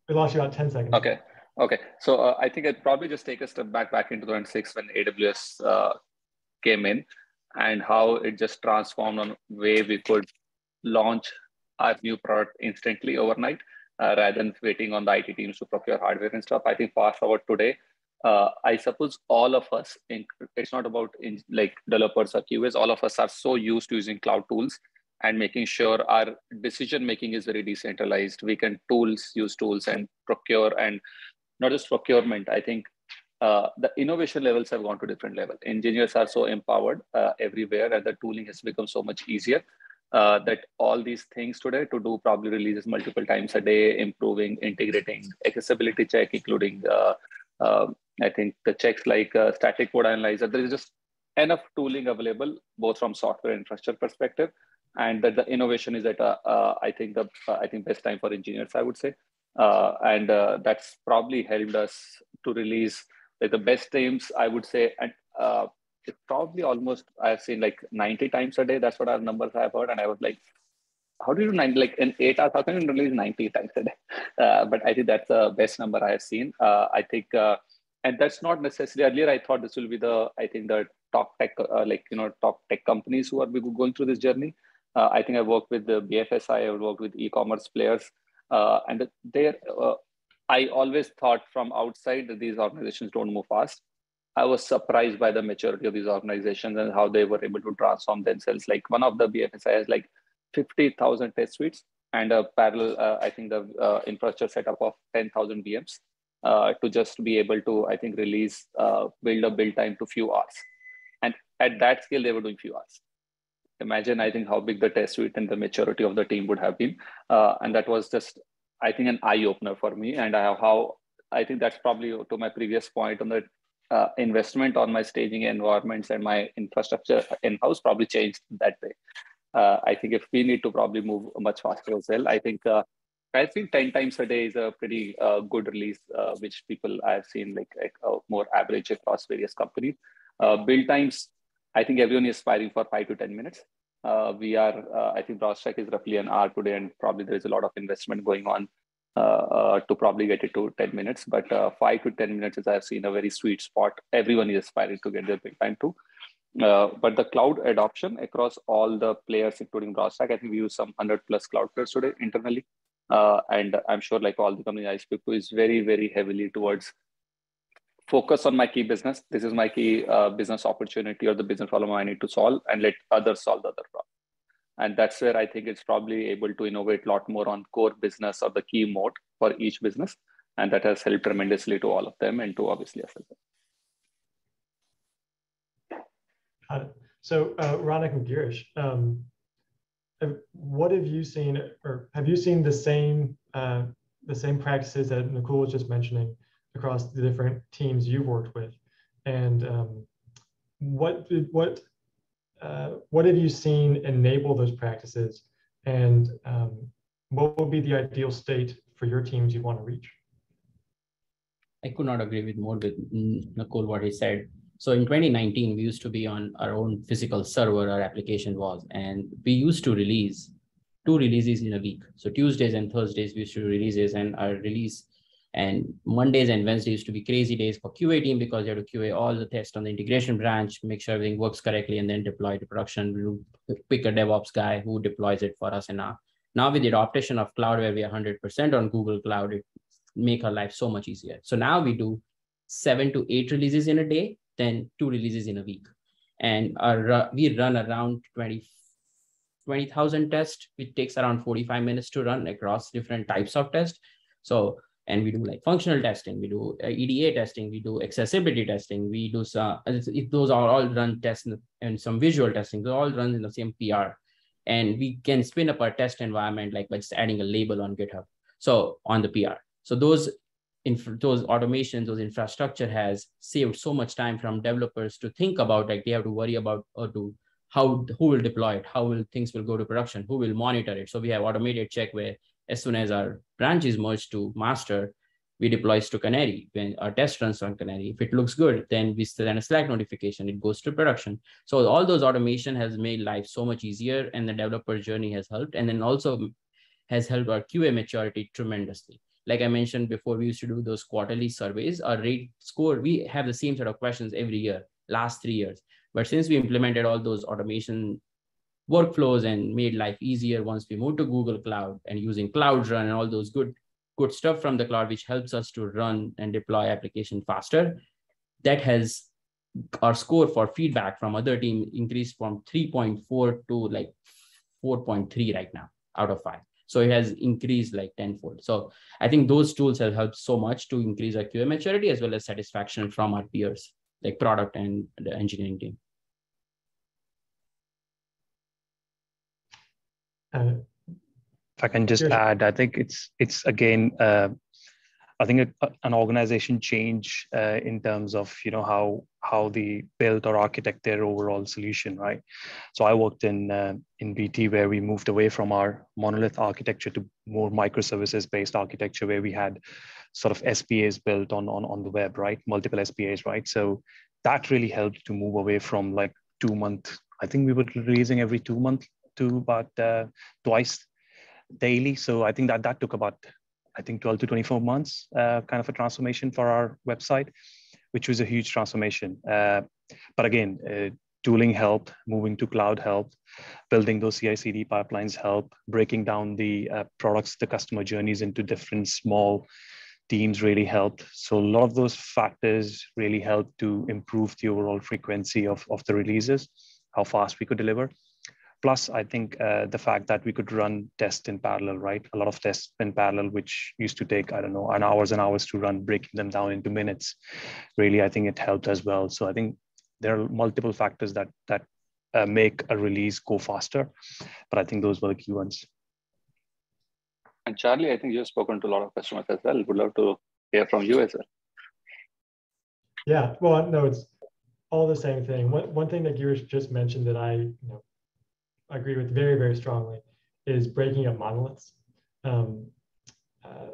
We lost you about ten seconds. Okay. Okay. So uh, I think I'd probably just take a step back, back into two thousand six when A W S uh, came in and how it just transformed on way we could launch our new product instantly overnight uh, rather than waiting on the I T teams to procure hardware and stuff. I think fast forward today, Uh, I suppose all of us, it's not about in, like developers or Q As, all of us are so used to using cloud tools and making sure our decision-making is very decentralized. We can tools, use tools and procure, and not just procurement. I think uh, the innovation levels have gone to different level. Engineers are so empowered uh, everywhere, and the tooling has become so much easier uh, that all these things today to do probably releases multiple times a day, improving, integrating, accessibility check, including, uh, uh, I think the checks like uh, static code analyzer. There is just enough tooling available, both from software and infrastructure perspective, and that the innovation is at, uh, uh, I think, the uh, I think best time for engineers, I would say. Uh, and uh, that's probably helped us to release like the best teams, I would say. And uh, it's probably almost, I've seen like ninety times a day. That's what our numbers I've heard. And I was like, how do you do ninety? Like in eight hours, how can you release ninety times a day? Uh, but I think that's the best number I have seen. Uh, I think, uh, and that's not necessarily, earlier I thought this will be the, I think the top tech, uh, like, you know, top tech companies who are going through this journey. Uh, I think I worked with the B F S I, I worked with e-commerce players, uh, and there uh, I always thought from outside that these organizations don't move fast. I was surprised by the maturity of these organizations and how they were able to transform themselves. Like one of the B F S I has like fifty thousand test suites and a parallel, uh, I think the uh, infrastructure setup of ten thousand V Ms uh, to just be able to, I think, release, uh, build a build time to few hours. And at that scale, they were doing few hours. Imagine, I think, how big the test suite and the maturity of the team would have been. Uh, and that was just, I think, an eye-opener for me. And I have how, I think that's probably to my previous point on the uh, investment on my staging environments and my infrastructure in-house probably changed that way. Uh, I think if we need to probably move much faster as well, I think uh, I think ten times a day is a pretty uh, good release, uh, which people I've seen like, like uh, more average across various companies. Uh, build times, I think everyone is aspiring for five to ten minutes. Uh, we are, uh, I think BrowserStack is roughly an hour today, and probably there is a lot of investment going on uh, uh, to probably get it to ten minutes, but uh, five to ten minutes is I've seen a very sweet spot. Everyone is aspiring to get their big time to. Uh, but the cloud adoption across all the players, including BrowserStack, I think we use some one hundred plus cloud players today internally. Uh, and I'm sure like all the companies I speak to is very, very heavily towards focus on my key business. This is my key uh, business opportunity or the business problem I need to solve, and let others solve the other problem. And that's where I think it's probably able to innovate a lot more on core business or the key mode for each business. And that has helped tremendously to all of them and to obviously us as well. Got it. So uh, Ronak and Girish, um, what have you seen, or have you seen the same uh, the same practices that Nakul was just mentioning across the different teams you've worked with? And um, what what uh, what have you seen enable those practices? And um, what would be the ideal state for your teams you want to reach? I could not agree with more with Nakul what he said. So in twenty nineteen, we used to be on our own physical server, our application was, and we used to release two releases in a week. So Tuesdays and Thursdays, we used to release this, and our release, and Mondays and Wednesdays used to be crazy days for Q A team, because you have to Q A all the tests on the integration branch, make sure everything works correctly, and then deploy to production. We pick a DevOps guy who deploys it for us. And now, now with the adoption of cloud, where we are one hundred percent on Google Cloud, it makes our life so much easier. So now we do seven to eight releases in a day, then two releases in a week. And our, we run around twenty thousand tests, which takes around forty-five minutes to run across different types of tests. So, and we do like functional testing, we do E D A testing, we do accessibility testing, we do some, if those are all run tests and some visual testing, they all run in the same P R. And we can spin up our test environment, like by just adding a label on GitHub. So on the P R. So those In those automations, those infrastructure has saved so much time from developers to think about, like they have to worry about or to how, who will deploy it, how will things will go to production, who will monitor it. So we have automated check where as soon as our branch is merged to master, we deploys to Canary. When our test runs on Canary, if it looks good, then we send a Slack notification, it goes to production. So all those automation has made life so much easier, and the developer journey has helped. And then also has helped our Q A maturity tremendously. Like I mentioned before, we used to do those quarterly surveys. Our rate score, we have the same set of questions every year, last three years. But since we implemented all those automation workflows and made life easier once we moved to Google Cloud and using Cloud Run and all those good, good stuff from the cloud, which helps us to run and deploy application faster, that has our score for feedback from other team increased from three point four to like four point three right now out of five. So it has increased like tenfold. So I think those tools have helped so much to increase our Q A maturity as well as satisfaction from our peers, like product and the engineering team. Uh, if I can just sure. add, I think it's it's again, uh, I think a, an organization change uh, in terms of you know how how they built or architect their overall solution, right? So I worked in uh, in B T, where we moved away from our monolith architecture to more microservices based architecture, where we had sort of S P As built on on on the web, right? Multiple S P As, right? So that really helped to move away from like two month. I think we were releasing every two months to about uh, twice daily. So I think that that took about I think twelve to twenty-four months, uh, kind of a transformation for our website, which was a huge transformation. Uh, but again, uh, tooling helped, moving to cloud helped, building those C I C D pipelines helped, breaking down the uh, products, the customer journeys into different small teams really helped. So a lot of those factors really helped to improve the overall frequency of, of the releases, how fast we could deliver. Plus, I think uh, the fact that we could run tests in parallel, right? A lot of tests in parallel, which used to take, I don't know, an hours and hours to run, breaking them down into minutes. Really, I think it helped as well. So I think there are multiple factors that, that uh, make a release go faster, but I think those were the key ones. And Charlie, I think you've spoken to a lot of customers as well. Would love to hear from you as well. Yeah, well, no, it's all the same thing. One, one thing that Girish just mentioned that I, you know, agree with very, very strongly is breaking up monoliths. Um, uh,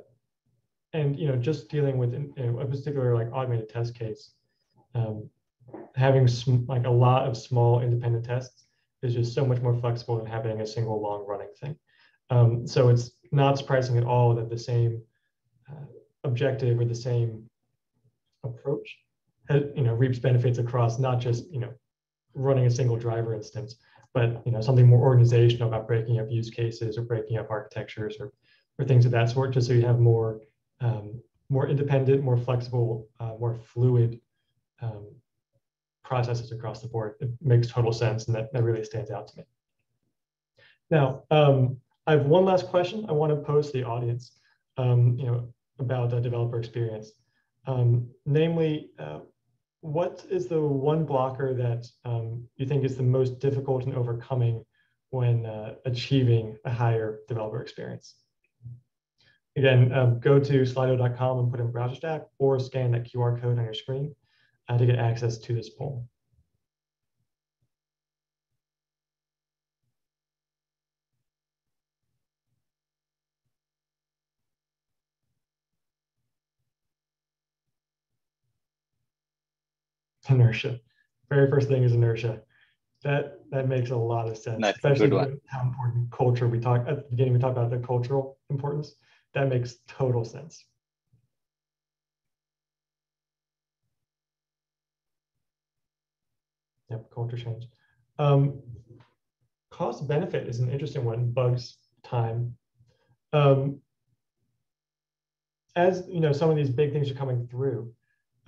and, you know, just dealing with you know, a particular like automated test case, um, having like a lot of small independent tests is just so much more flexible than having a single long running thing. Um, so it's not surprising at all that the same uh, objective or the same approach, has, you know, reaps benefits across not just, you know, running a single driver instance, but you know, something more organizational about breaking up use cases or breaking up architectures or or things of that sort, just so you have more um, more independent, more flexible, uh, more fluid um, processes across the board. It makes total sense, and that, that really stands out to me. Now, um, I have one last question I want to pose to the audience, um, you know, about uh, developer experience. Um, namely, uh, what is the one blocker that um, you think is the most difficult in overcoming when uh, achieving a higher developer experience? Again, um, go to slido dot com and put in BrowserStack, or scan that Q R code on your screen uh, to get access to this poll. Inertia. Very first thing is inertia. That that makes a lot of sense, That's especially with how important culture we talk at the beginning. We talked about the cultural importance. That makes total sense. Yep, culture change. Um, cost benefit is an interesting one. Bugs, time. Um, as you know, some of these big things are coming through.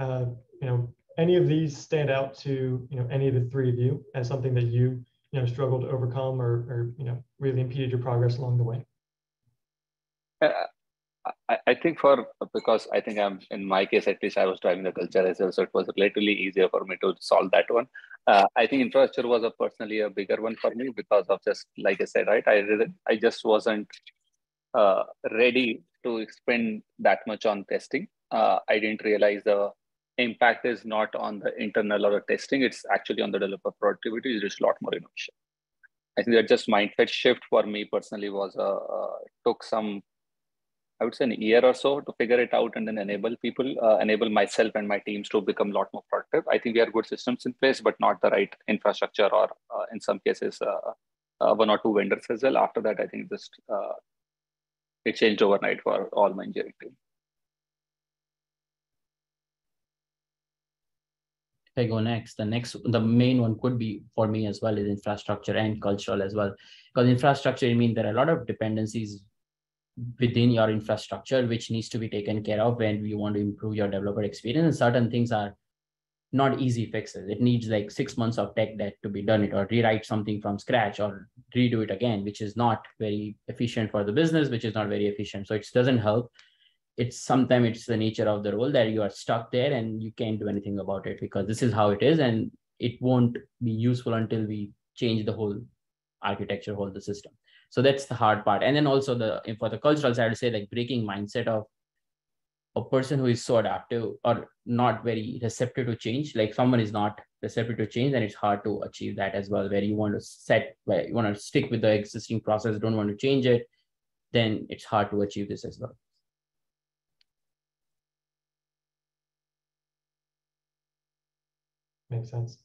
Uh, you know. Any of these stand out to you know any of the three of you as something that you you know struggled to overcome, or, or you know really impeded your progress along the way? Uh, I, I think for because I think I'm in my case at least I was driving the culture as well, so it was relatively easier for me to solve that one. Uh, I think infrastructure was a personally a bigger one for me because of just like I said, right? I I just wasn't uh, ready to spend that much on testing. Uh, I didn't realize the impact is not on the internal or the testing, it's actually on the developer productivity. There's a lot more innovation. I think that just mindset shift for me personally was a, uh, took some, I would say an year or so to figure it out and then enable people, uh, enable myself and my teams to become a lot more productive. I think we have good systems in place, but not the right infrastructure, or uh, in some cases, uh, uh, one or two vendors as well. After that, I think just uh, it changed overnight for all my engineering team. I go next, the next, the main one could be for me as well is infrastructure and cultural as well. Because infrastructure, I mean, there are a lot of dependencies within your infrastructure, which needs to be taken care of when you want to improve your developer experience. And certain things are not easy fixes. It needs like six months of tech debt to be done it, or rewrite something from scratch or redo it again, which is not very efficient for the business, which is not very efficient. So it doesn't help. It's sometimes it's the nature of the role that you are stuck there and you can't do anything about it because this is how it is, and it won't be useful until we change the whole architecture, whole the system. So that's the hard part. And then also the for the cultural side, I would say like breaking mindset of a person who is so adaptive or not very receptive to change. Like someone is not receptive to change, and it's hard to achieve that as well. Where you want to set, where you want to stick with the existing process, don't want to change it, then it's hard to achieve this as well. Makes sense.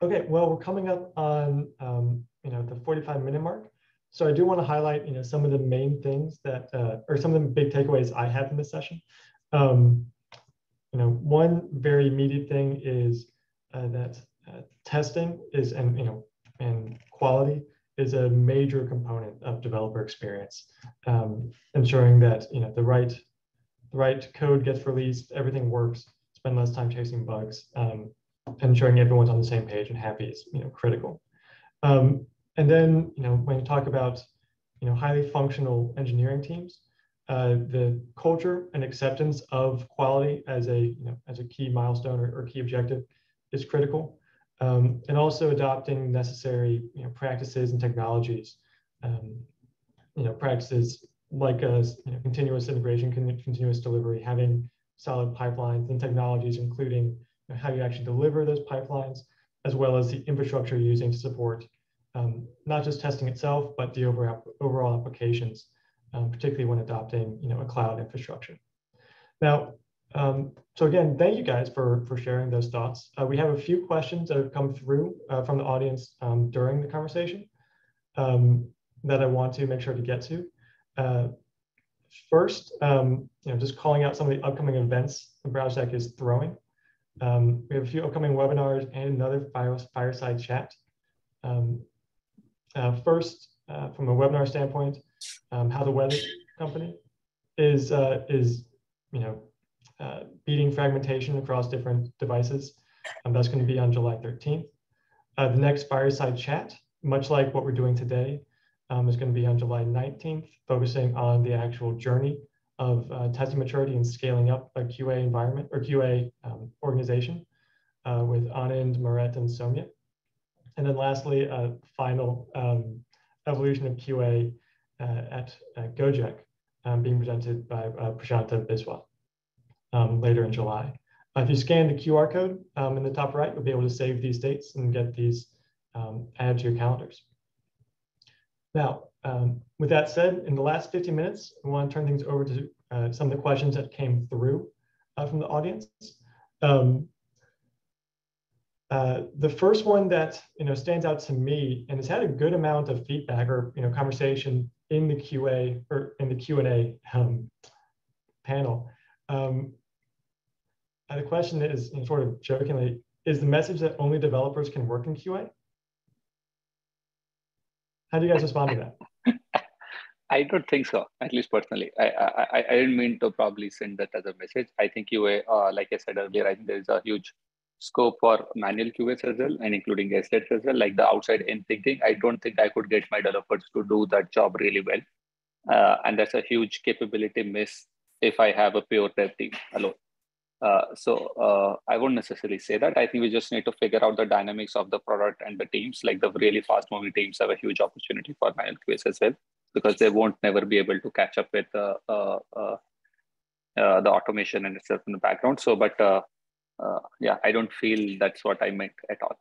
Okay, well, we're coming up on um, you know the forty-five minute mark, so I do want to highlight you know some of the main things that uh, or some of the big takeaways I had from this session. Um, you know, one very immediate thing is uh, that uh, testing is and you know and quality is a major component of developer experience, um, ensuring that you know the right the right code gets released, everything works, spend less time chasing bugs. Um, ensuring everyone's on the same page and happy is you know critical. Um, and then you know when you talk about you know highly functional engineering teams, uh, the culture and acceptance of quality as a you know as a key milestone or, or key objective is critical, um, and also adopting necessary you know practices and technologies, um, you know practices like uh, you know, continuous integration, con continuous delivery, having solid pipelines and technologies including how you actually deliver those pipelines, as well as the infrastructure you're using to support um, not just testing itself, but the overall, overall applications, um, particularly when adopting you know, a cloud infrastructure. Now, um, so again, thank you guys for, for sharing those thoughts. Uh, we have a few questions that have come through uh, from the audience um, during the conversation um, that I want to make sure to get to. Uh, first, um, you know, just calling out some of the upcoming events the BrowserStack is throwing. Um, we have a few upcoming webinars and another fireside chat. Um, uh, first, uh, from a webinar standpoint, um, how the weather company is uh, is you know uh, beating fragmentation across different devices. Um, that's going to be on July thirteenth. Uh, the next fireside chat, much like what we're doing today, um, is going to be on July nineteenth, focusing on the actual journey of uh, testing maturity and scaling up a Q A environment or Q A um, organization uh, with Anand, Moret, and Somya. And then lastly, a final um, evolution of Q A uh, at uh, Gojek um, being presented by uh, Prashanta Biswas um, later in July. Uh, if you scan the Q R code um, in the top right, you'll be able to save these dates and get these um, added to your calendars. Now, um, with that said, in the last fifteen minutes, I want to turn things over to uh, some of the questions that came through uh, from the audience. Um, Uh, the first one that you know stands out to me and has had a good amount of feedback or you know conversation in the Q A or in the Q and A um, panel. Um, and the question is, you know, sort of jokingly, is the message that only developers can work in Q A? How do you guys respond to that? I don't think so. At least personally, I I, I didn't mean to probably send that as a message. I think Q A, uh, like I said earlier, I think there is a huge scope for manual Q As as well, and including S D E Ts as well, like the outside in thinking. I don't think I could get my developers to do that job really well. Uh, and that's a huge capability miss if I have a pure dev team alone. Uh, so uh, I won't necessarily say that. I think we just need to figure out the dynamics of the product and the teams, like the really fast moving teams have a huge opportunity for manual Q As as well, because they won't never be able to catch up with uh, uh, uh, uh, the automation and itself in the background. So, but uh, Uh, yeah, I don't feel that's what I meant at all.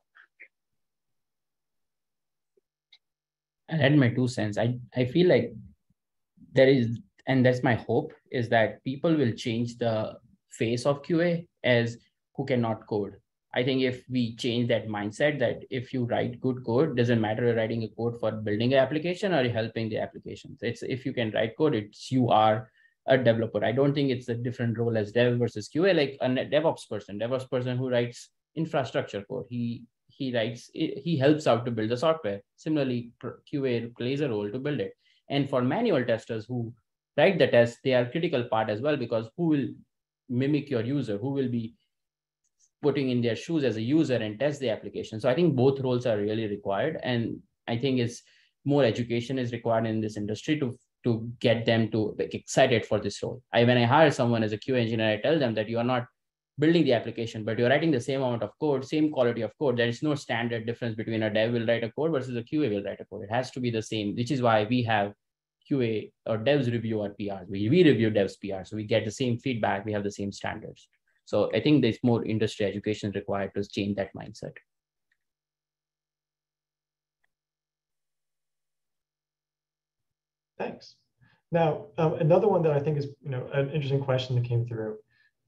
I'll add my two cents. I, I feel like there is, and that's my hope, is that people will change the face of Q A as who cannot code. I think if we change that mindset that if you write good code, doesn't matter you're writing a code for building an application or helping the applications. It's if you can write code, it's you are a developer. I don't think it's a different role as dev versus Q A, like a DevOps person, DevOps person who writes infrastructure code. He he writes, he helps out to build the software. Similarly, Q A plays a role to build it. And for manual testers who write the test, they are critical part as well, because who will mimic your user, who will be putting in their shoes as a user and test the application. So I think both roles are really required. And I think it's more education is required in this industry to to get them to like excited for this role. I, when I hire someone as a Q A engineer, I tell them that you are not building the application, but you're writing the same amount of code, same quality of code. There is no standard difference between a dev will write a code versus a Q A will write a code. It has to be the same, which is why we have Q A or devs review our P Rs. We, we review devs P Rs, so we get the same feedback. We have the same standards. So I think there's more industry education required to change that mindset. Thanks. Now, um, another one that I think is, you know, an interesting question that came through.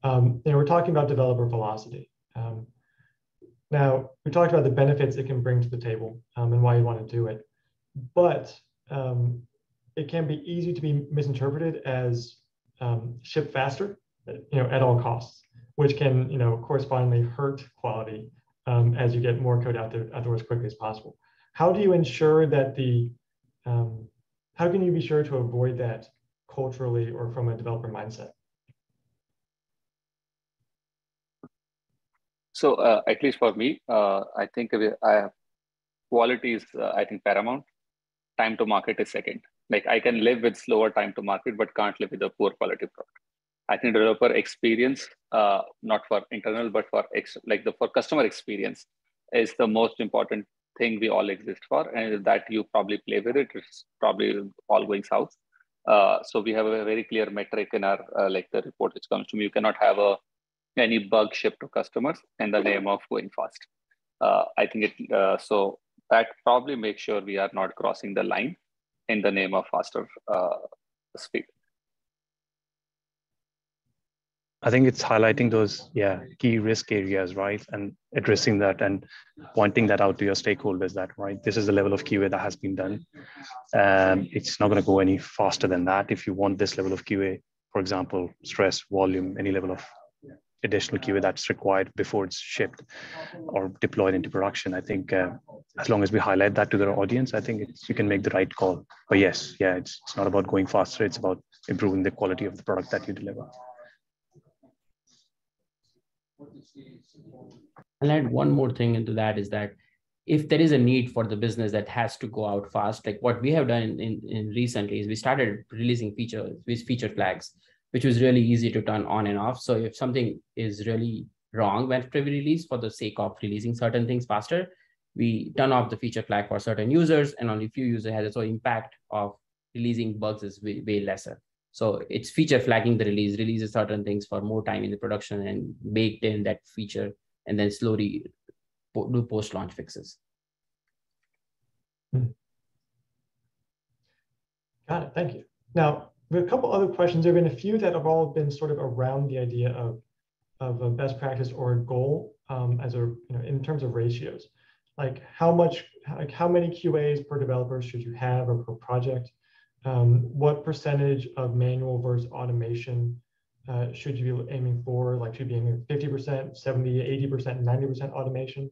Um, you know, we're talking about developer velocity. Um, now, we talked about the benefits it can bring to the table um, and why you want to do it, but um, it can be easy to be misinterpreted as um, ship faster, you know, at all costs, which can, you know, correspondingly hurt quality um, as you get more code out there, out there as quickly as possible. How do you ensure that the um, How can you be sure to avoid that culturally or from a developer mindset? So uh, at least for me, uh, I think I, quality is, uh, I think, paramount. Time to market is second. Like I can live with slower time to market, but can't live with a poor quality product. I think developer experience, uh, not for internal, but for ex like the for customer experience is the most important thing we all exist for, and that you probably play with it, it's probably all going south. Uh, so we have a very clear metric in our uh, like the report which comes to me. You cannot have a any bug shipped to customers in the name of going fast. Uh, I think it uh, so that probably makes sure we are not crossing the line in the name of faster uh, speed. I think it's highlighting those yeah key risk areas, right, and addressing that and pointing that out to your stakeholders that, right, this is the level of Q A that has been done. Um, it's not going to go any faster than that if you want this level of Q A, for example, stress, volume, any level of additional Q A that's required before it's shipped or deployed into production. I think uh, as long as we highlight that to the audience, I think it's, you can make the right call. But yes, yeah, it's, it's not about going faster. It's about improving the quality of the product that you deliver. I'll add one more thing into that is that if there is a need for the business that has to go out fast, like what we have done in, in, in recently is we started releasing features with feature flags, which was really easy to turn on and off. So if something is really wrong when we release, for the sake of releasing certain things faster, we turn off the feature flag for certain users, and only few users has it. So impact of releasing bugs is way, way lesser. So it's feature flagging the release, releases certain things for more time in the production and baked in that feature, and then slowly po do post-launch fixes. Got it, thank you. Now, we have a couple other questions. There have been a few that have all been sort of around the idea of, of a best practice or a goal um, as a, you know, in terms of ratios, like how much, like how many Q As per developer should you have or per project? Um, what percentage of manual versus automation uh, should you be aiming for? Like should you be aiming fifty percent, seventy, eighty percent, ninety percent automation?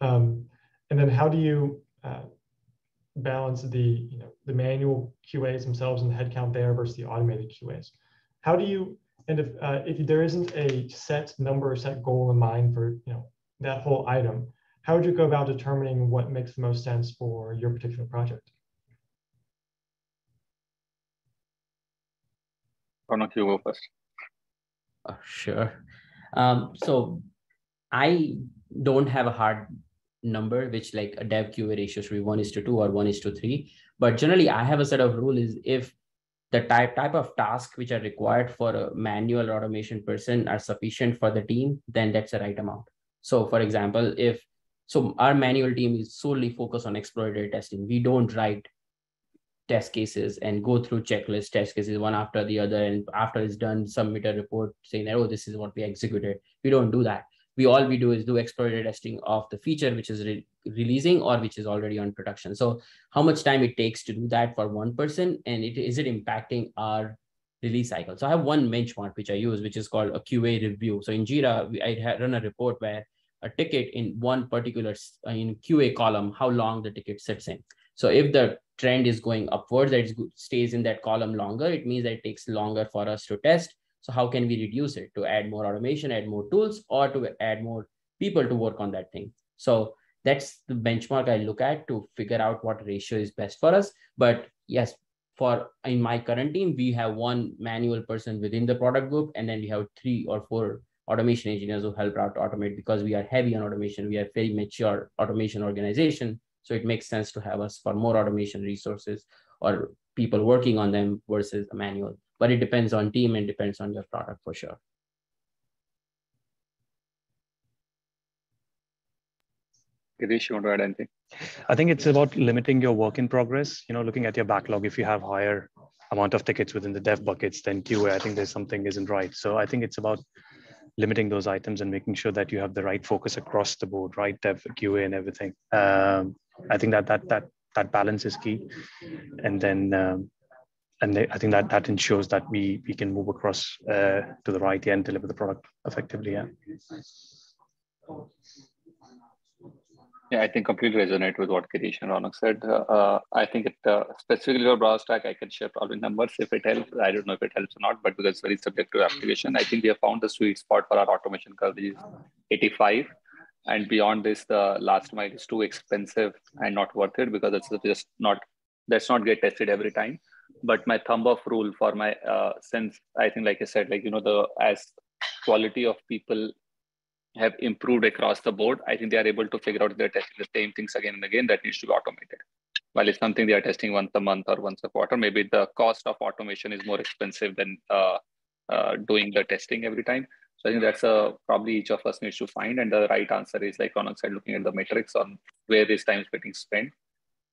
Um, and then how do you, uh, balance the you know the manual Q As themselves and the headcount there versus the automated Q As. How do you, and if uh, if there isn't a set number or set goal in mind for you know that whole item, how would you go about determining what makes the most sense for your particular project? Ronak, you go first. Uh, sure. Um, so I don't have a hard number, which like a dev Q A ratio should be one is to two or one is to three. But generally I have a set of rule is if the type type of tasks which are required for a manual automation person are sufficient for the team, then that's the right amount. So for example, if, so our manual team is solely focused on exploratory testing. We don't write test cases and go through checklist test cases one after the other. And after it's done, submit a report saying, oh, this is what we executed. We don't do that. We all we do is do exploratory testing of the feature which is re releasing or which is already on production. So how much time it takes to do that for one person, and it, is it impacting our release cycle? So I have one benchmark which I use, which is called a Q A review. So in Jira, we, I run a report where a ticket in one particular in Q A column, how long the ticket sits in. So if the trend is going upwards, that stays in that column longer, it means that it takes longer for us to test. So how can we reduce it to add more automation, add more tools, or to add more people to work on that thing? So that's the benchmark I look at to figure out what ratio is best for us. But yes, for in my current team, we have one manual person within the product group, and then we have three or four automation engineers who help out to automate because we are heavy on automation. We are a very mature automation organization. So it makes sense to have us for more automation resources or people working on them versus a manual. But it depends on team and depends on your product for sure. Girish, you want to add anything? I think it's about limiting your work in progress, you know, looking at your backlog. If you have higher amount of tickets within the dev buckets, then Q A, I think there's something isn't right. So I think it's about limiting those items and making sure that you have the right focus across the board, right? Dev, Q A and everything. Um, I think that, that, that, that balance is key. And then, um, And I think that that ensures that we, we can move across uh, to the right and deliver the product effectively. Yeah. Yeah, I think completely resonate with what Girish and Ronak said. Uh, I think it, uh, specifically for BrowserStack, I can share probably numbers if it helps. I don't know if it helps or not, but because it's very subject to application, I think we have found the sweet spot for our automation coverage is eighty-five. And beyond this, the last mile is too expensive and not worth it because it's just not, that's not get tested every time. But my thumb of rule for my uh, sense, I think, like I said, like, you know, the as quality of people have improved across the board, I think they are able to figure out they're testing the same things again and again that needs to be automated. While it's something they are testing once a month or once a quarter, maybe the cost of automation is more expensive than uh, uh, doing the testing every time. So I think that's a, probably each of us needs to find. And the right answer is, like Ronak said, looking at the metrics on where is time getting spent.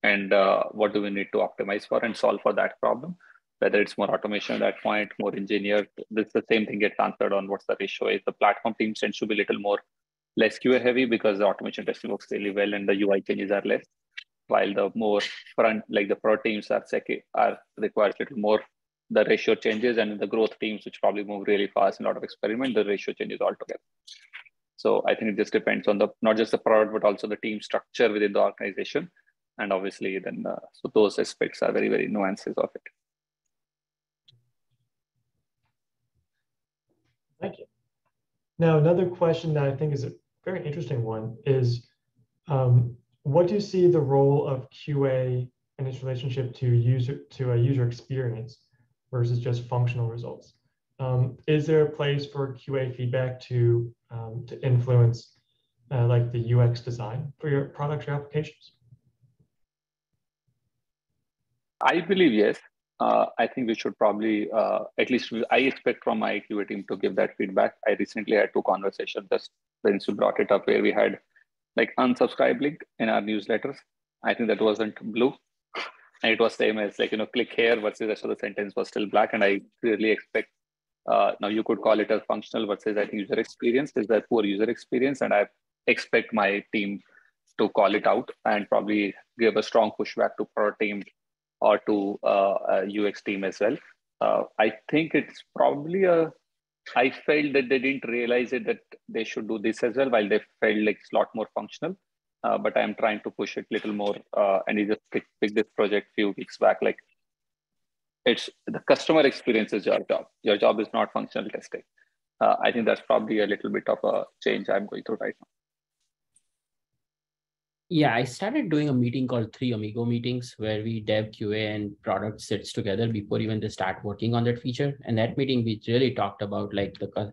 And uh, what do we need to optimize for and solve for that problem? Whether it's more automation at that point, more engineer, it's the same thing gets answered on what's the ratio is. The platform team tends to be a little more less Q A heavy because the automation testing works really well and the U I changes are less. While the more front, like the pro teams are, are requires a little more the ratio changes, and in the growth teams, which probably move really fast and a lot of experiment, the ratio changes altogether. So I think it just depends on the, not just the product, but also the team structure within the organization. And obviously then, uh, so those aspects are very, very nuances of it. Thank you. Now, another question that I think is a very interesting one is, um, what do you see the role of Q A and its relationship to user to a user experience versus just functional results? Um, is there a place for Q A feedback to um, to influence uh, like the U X design for your products or applications? I believe yes. Uh, I think we should probably, uh, at least I expect from my Q A team to give that feedback. I recently had two conversations, just when you brought it up, where we had like unsubscribe link in our newsletters. I think that wasn't blue. And it was same as like, you know, click here versus the rest of the sentence was still black. And I really expect, uh, now you could call it as functional versus I think user experience is that poor user experience. And I expect my team to call it out and probably give a strong pushback to product team or to uh, a U X team as well. Uh, I think it's probably a, I felt that they didn't realize it that they should do this as well, while they felt like it's a lot more functional. Uh, but I'm trying to push it a little more. Uh, and we just picked pick this project a few weeks back. Like it's the customer experience is your job. Your job is not functional testing. Uh, I think that's probably a little bit of a change I'm going through right now. Yeah, I started doing a meeting called Three Amigo Meetings where we dev, Q A and product sits together before even they start working on that feature. And that meeting, we really talked about like the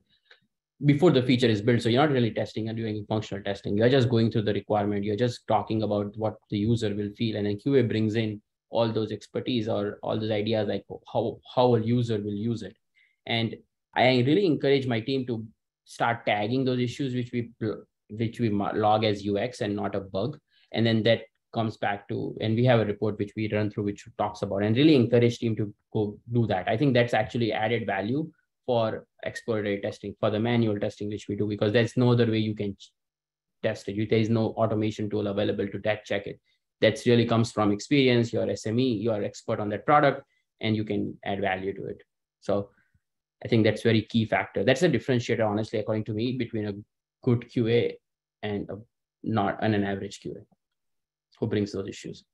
before the feature is built. So you're not really testing and doing functional testing. You're just going through the requirement. You're just talking about what the user will feel. And then Q A brings in all those expertise or all those ideas like how, how a user will use it. And I really encourage my team to start tagging those issues, which we which we log as U X and not a bug. And then that comes back to, and we have a report which we run through, which talks about, and really encourage team to go do that. I think that's actually added value for exploratory testing, for the manual testing, which we do, because there's no other way you can test it. There is no automation tool available to that check it. That's really comes from experience, your S M E, your expert on that product, and you can add value to it. So I think that's very key factor. That's a differentiator, honestly, according to me, between a good Q A and a, not and an average Q A who brings those issues.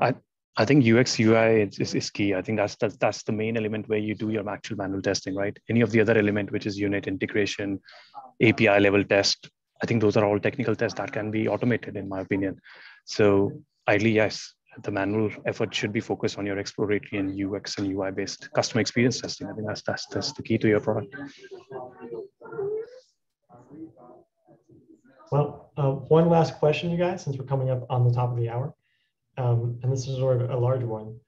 I I think U X U I is, is, is key. I think that's, that's that's the main element where you do your actual manual testing, right? Any of the other element, which is unit integration, A P I level test, I think those are all technical tests that can be automated, in my opinion. So ideally, yes, the manual effort should be focused on your exploratory and U X and U I based customer experience testing. I think that's that's, that's the key to your product. Well, uh, one last question, you guys, since we're coming up on the top of the hour, um, and this is sort of a large one.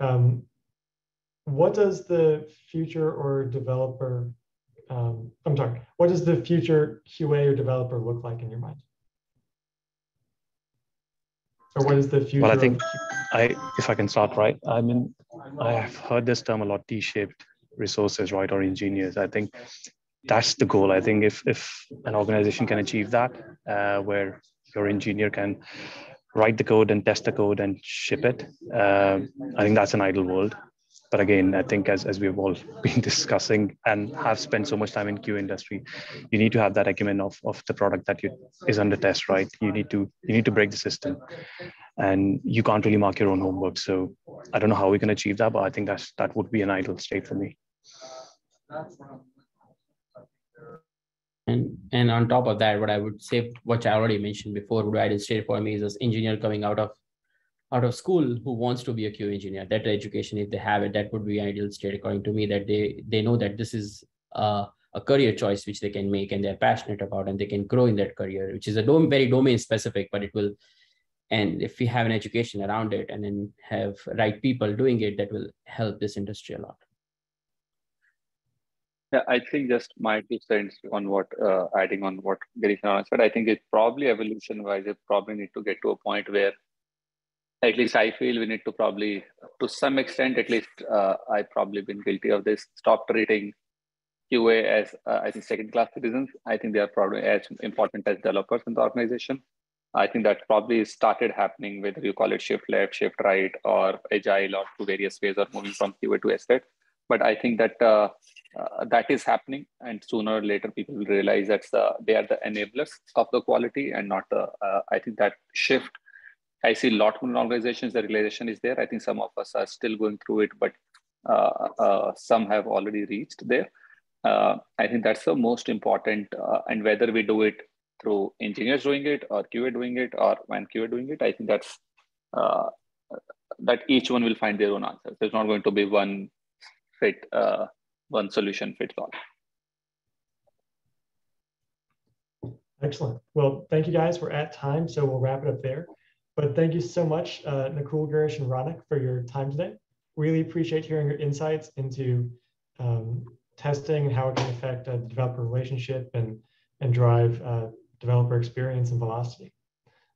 Um, what does the future or developer, um, I'm sorry, what does the future Q A or developer look like in your mind? Or what is the future? Well, I think I, if I can start, right? I mean, I have heard this term a lot, T-shaped resources, right? Or engineers. I think that's the goal. I think if, if an organization can achieve that, uh, where your engineer can write the code and test the code and ship it, uh, I think that's an ideal world. But again, I think as, as we've all been discussing and have spent so much time in Q A industry, you need to have that acumen of, of the product that you, is under test, right? You need to you need to break the system and you can't really mark your own homework. So I don't know how we can achieve that, but I think that's, that would be an ideal state for me. And, and on top of that, what I would say, which I already mentioned before, what I did state for me is this engineer coming out of out of school who wants to be a Q A engineer. That education, if they have it, that would be ideal state according to me, that they, they know that this is a, a career choice which they can make and they're passionate about and they can grow in that career, which is a dom very domain specific, but it will, and if we have an education around it and then have right people doing it, that will help this industry a lot. Yeah, I think just my two cents on what, uh, adding on what Girish said, I think it's probably evolution-wise, it probably need to get to a point where at least I feel we need to probably, to some extent, at least uh, I've probably been guilty of this, stop treating Q A as, uh, I think, second-class citizens. I think they are probably as important as developers in the organization. I think that probably started happening, whether you call it shift left, shift right, or agile, or to various ways of moving from keyword to S D E T. But I think that uh, uh, that is happening, and sooner or later people will realize that uh, they are the enablers of the quality and not the, uh, I think that shift, I see a lot more organizations, the realization is there. I think some of us are still going through it, but uh, uh, some have already reached there. Uh, I think that's the most important, uh, and whether we do it through engineers doing it or Q A doing it or when Q A doing it, I think that's uh, that each one will find their own answer. There's not going to be one fit, uh, one solution fits all. Excellent. Well, thank you guys. We're at time, so we'll wrap it up there. But thank you so much, uh, Nakul, Girish, and Ronak for your time today. Really appreciate hearing your insights into um, testing and how it can affect a developer relationship and, and drive uh, developer experience and velocity.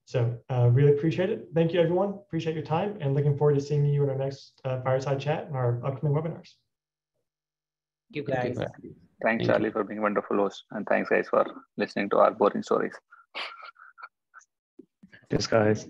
So uh, really appreciate it. Thank you, everyone. Appreciate your time and looking forward to seeing you in our next uh, Fireside Chat and our upcoming webinars. Thank you, guys. Thank you. Thanks, Charlie, thank for being a wonderful host. And thanks, guys, for listening to our boring stories. Yes, guys.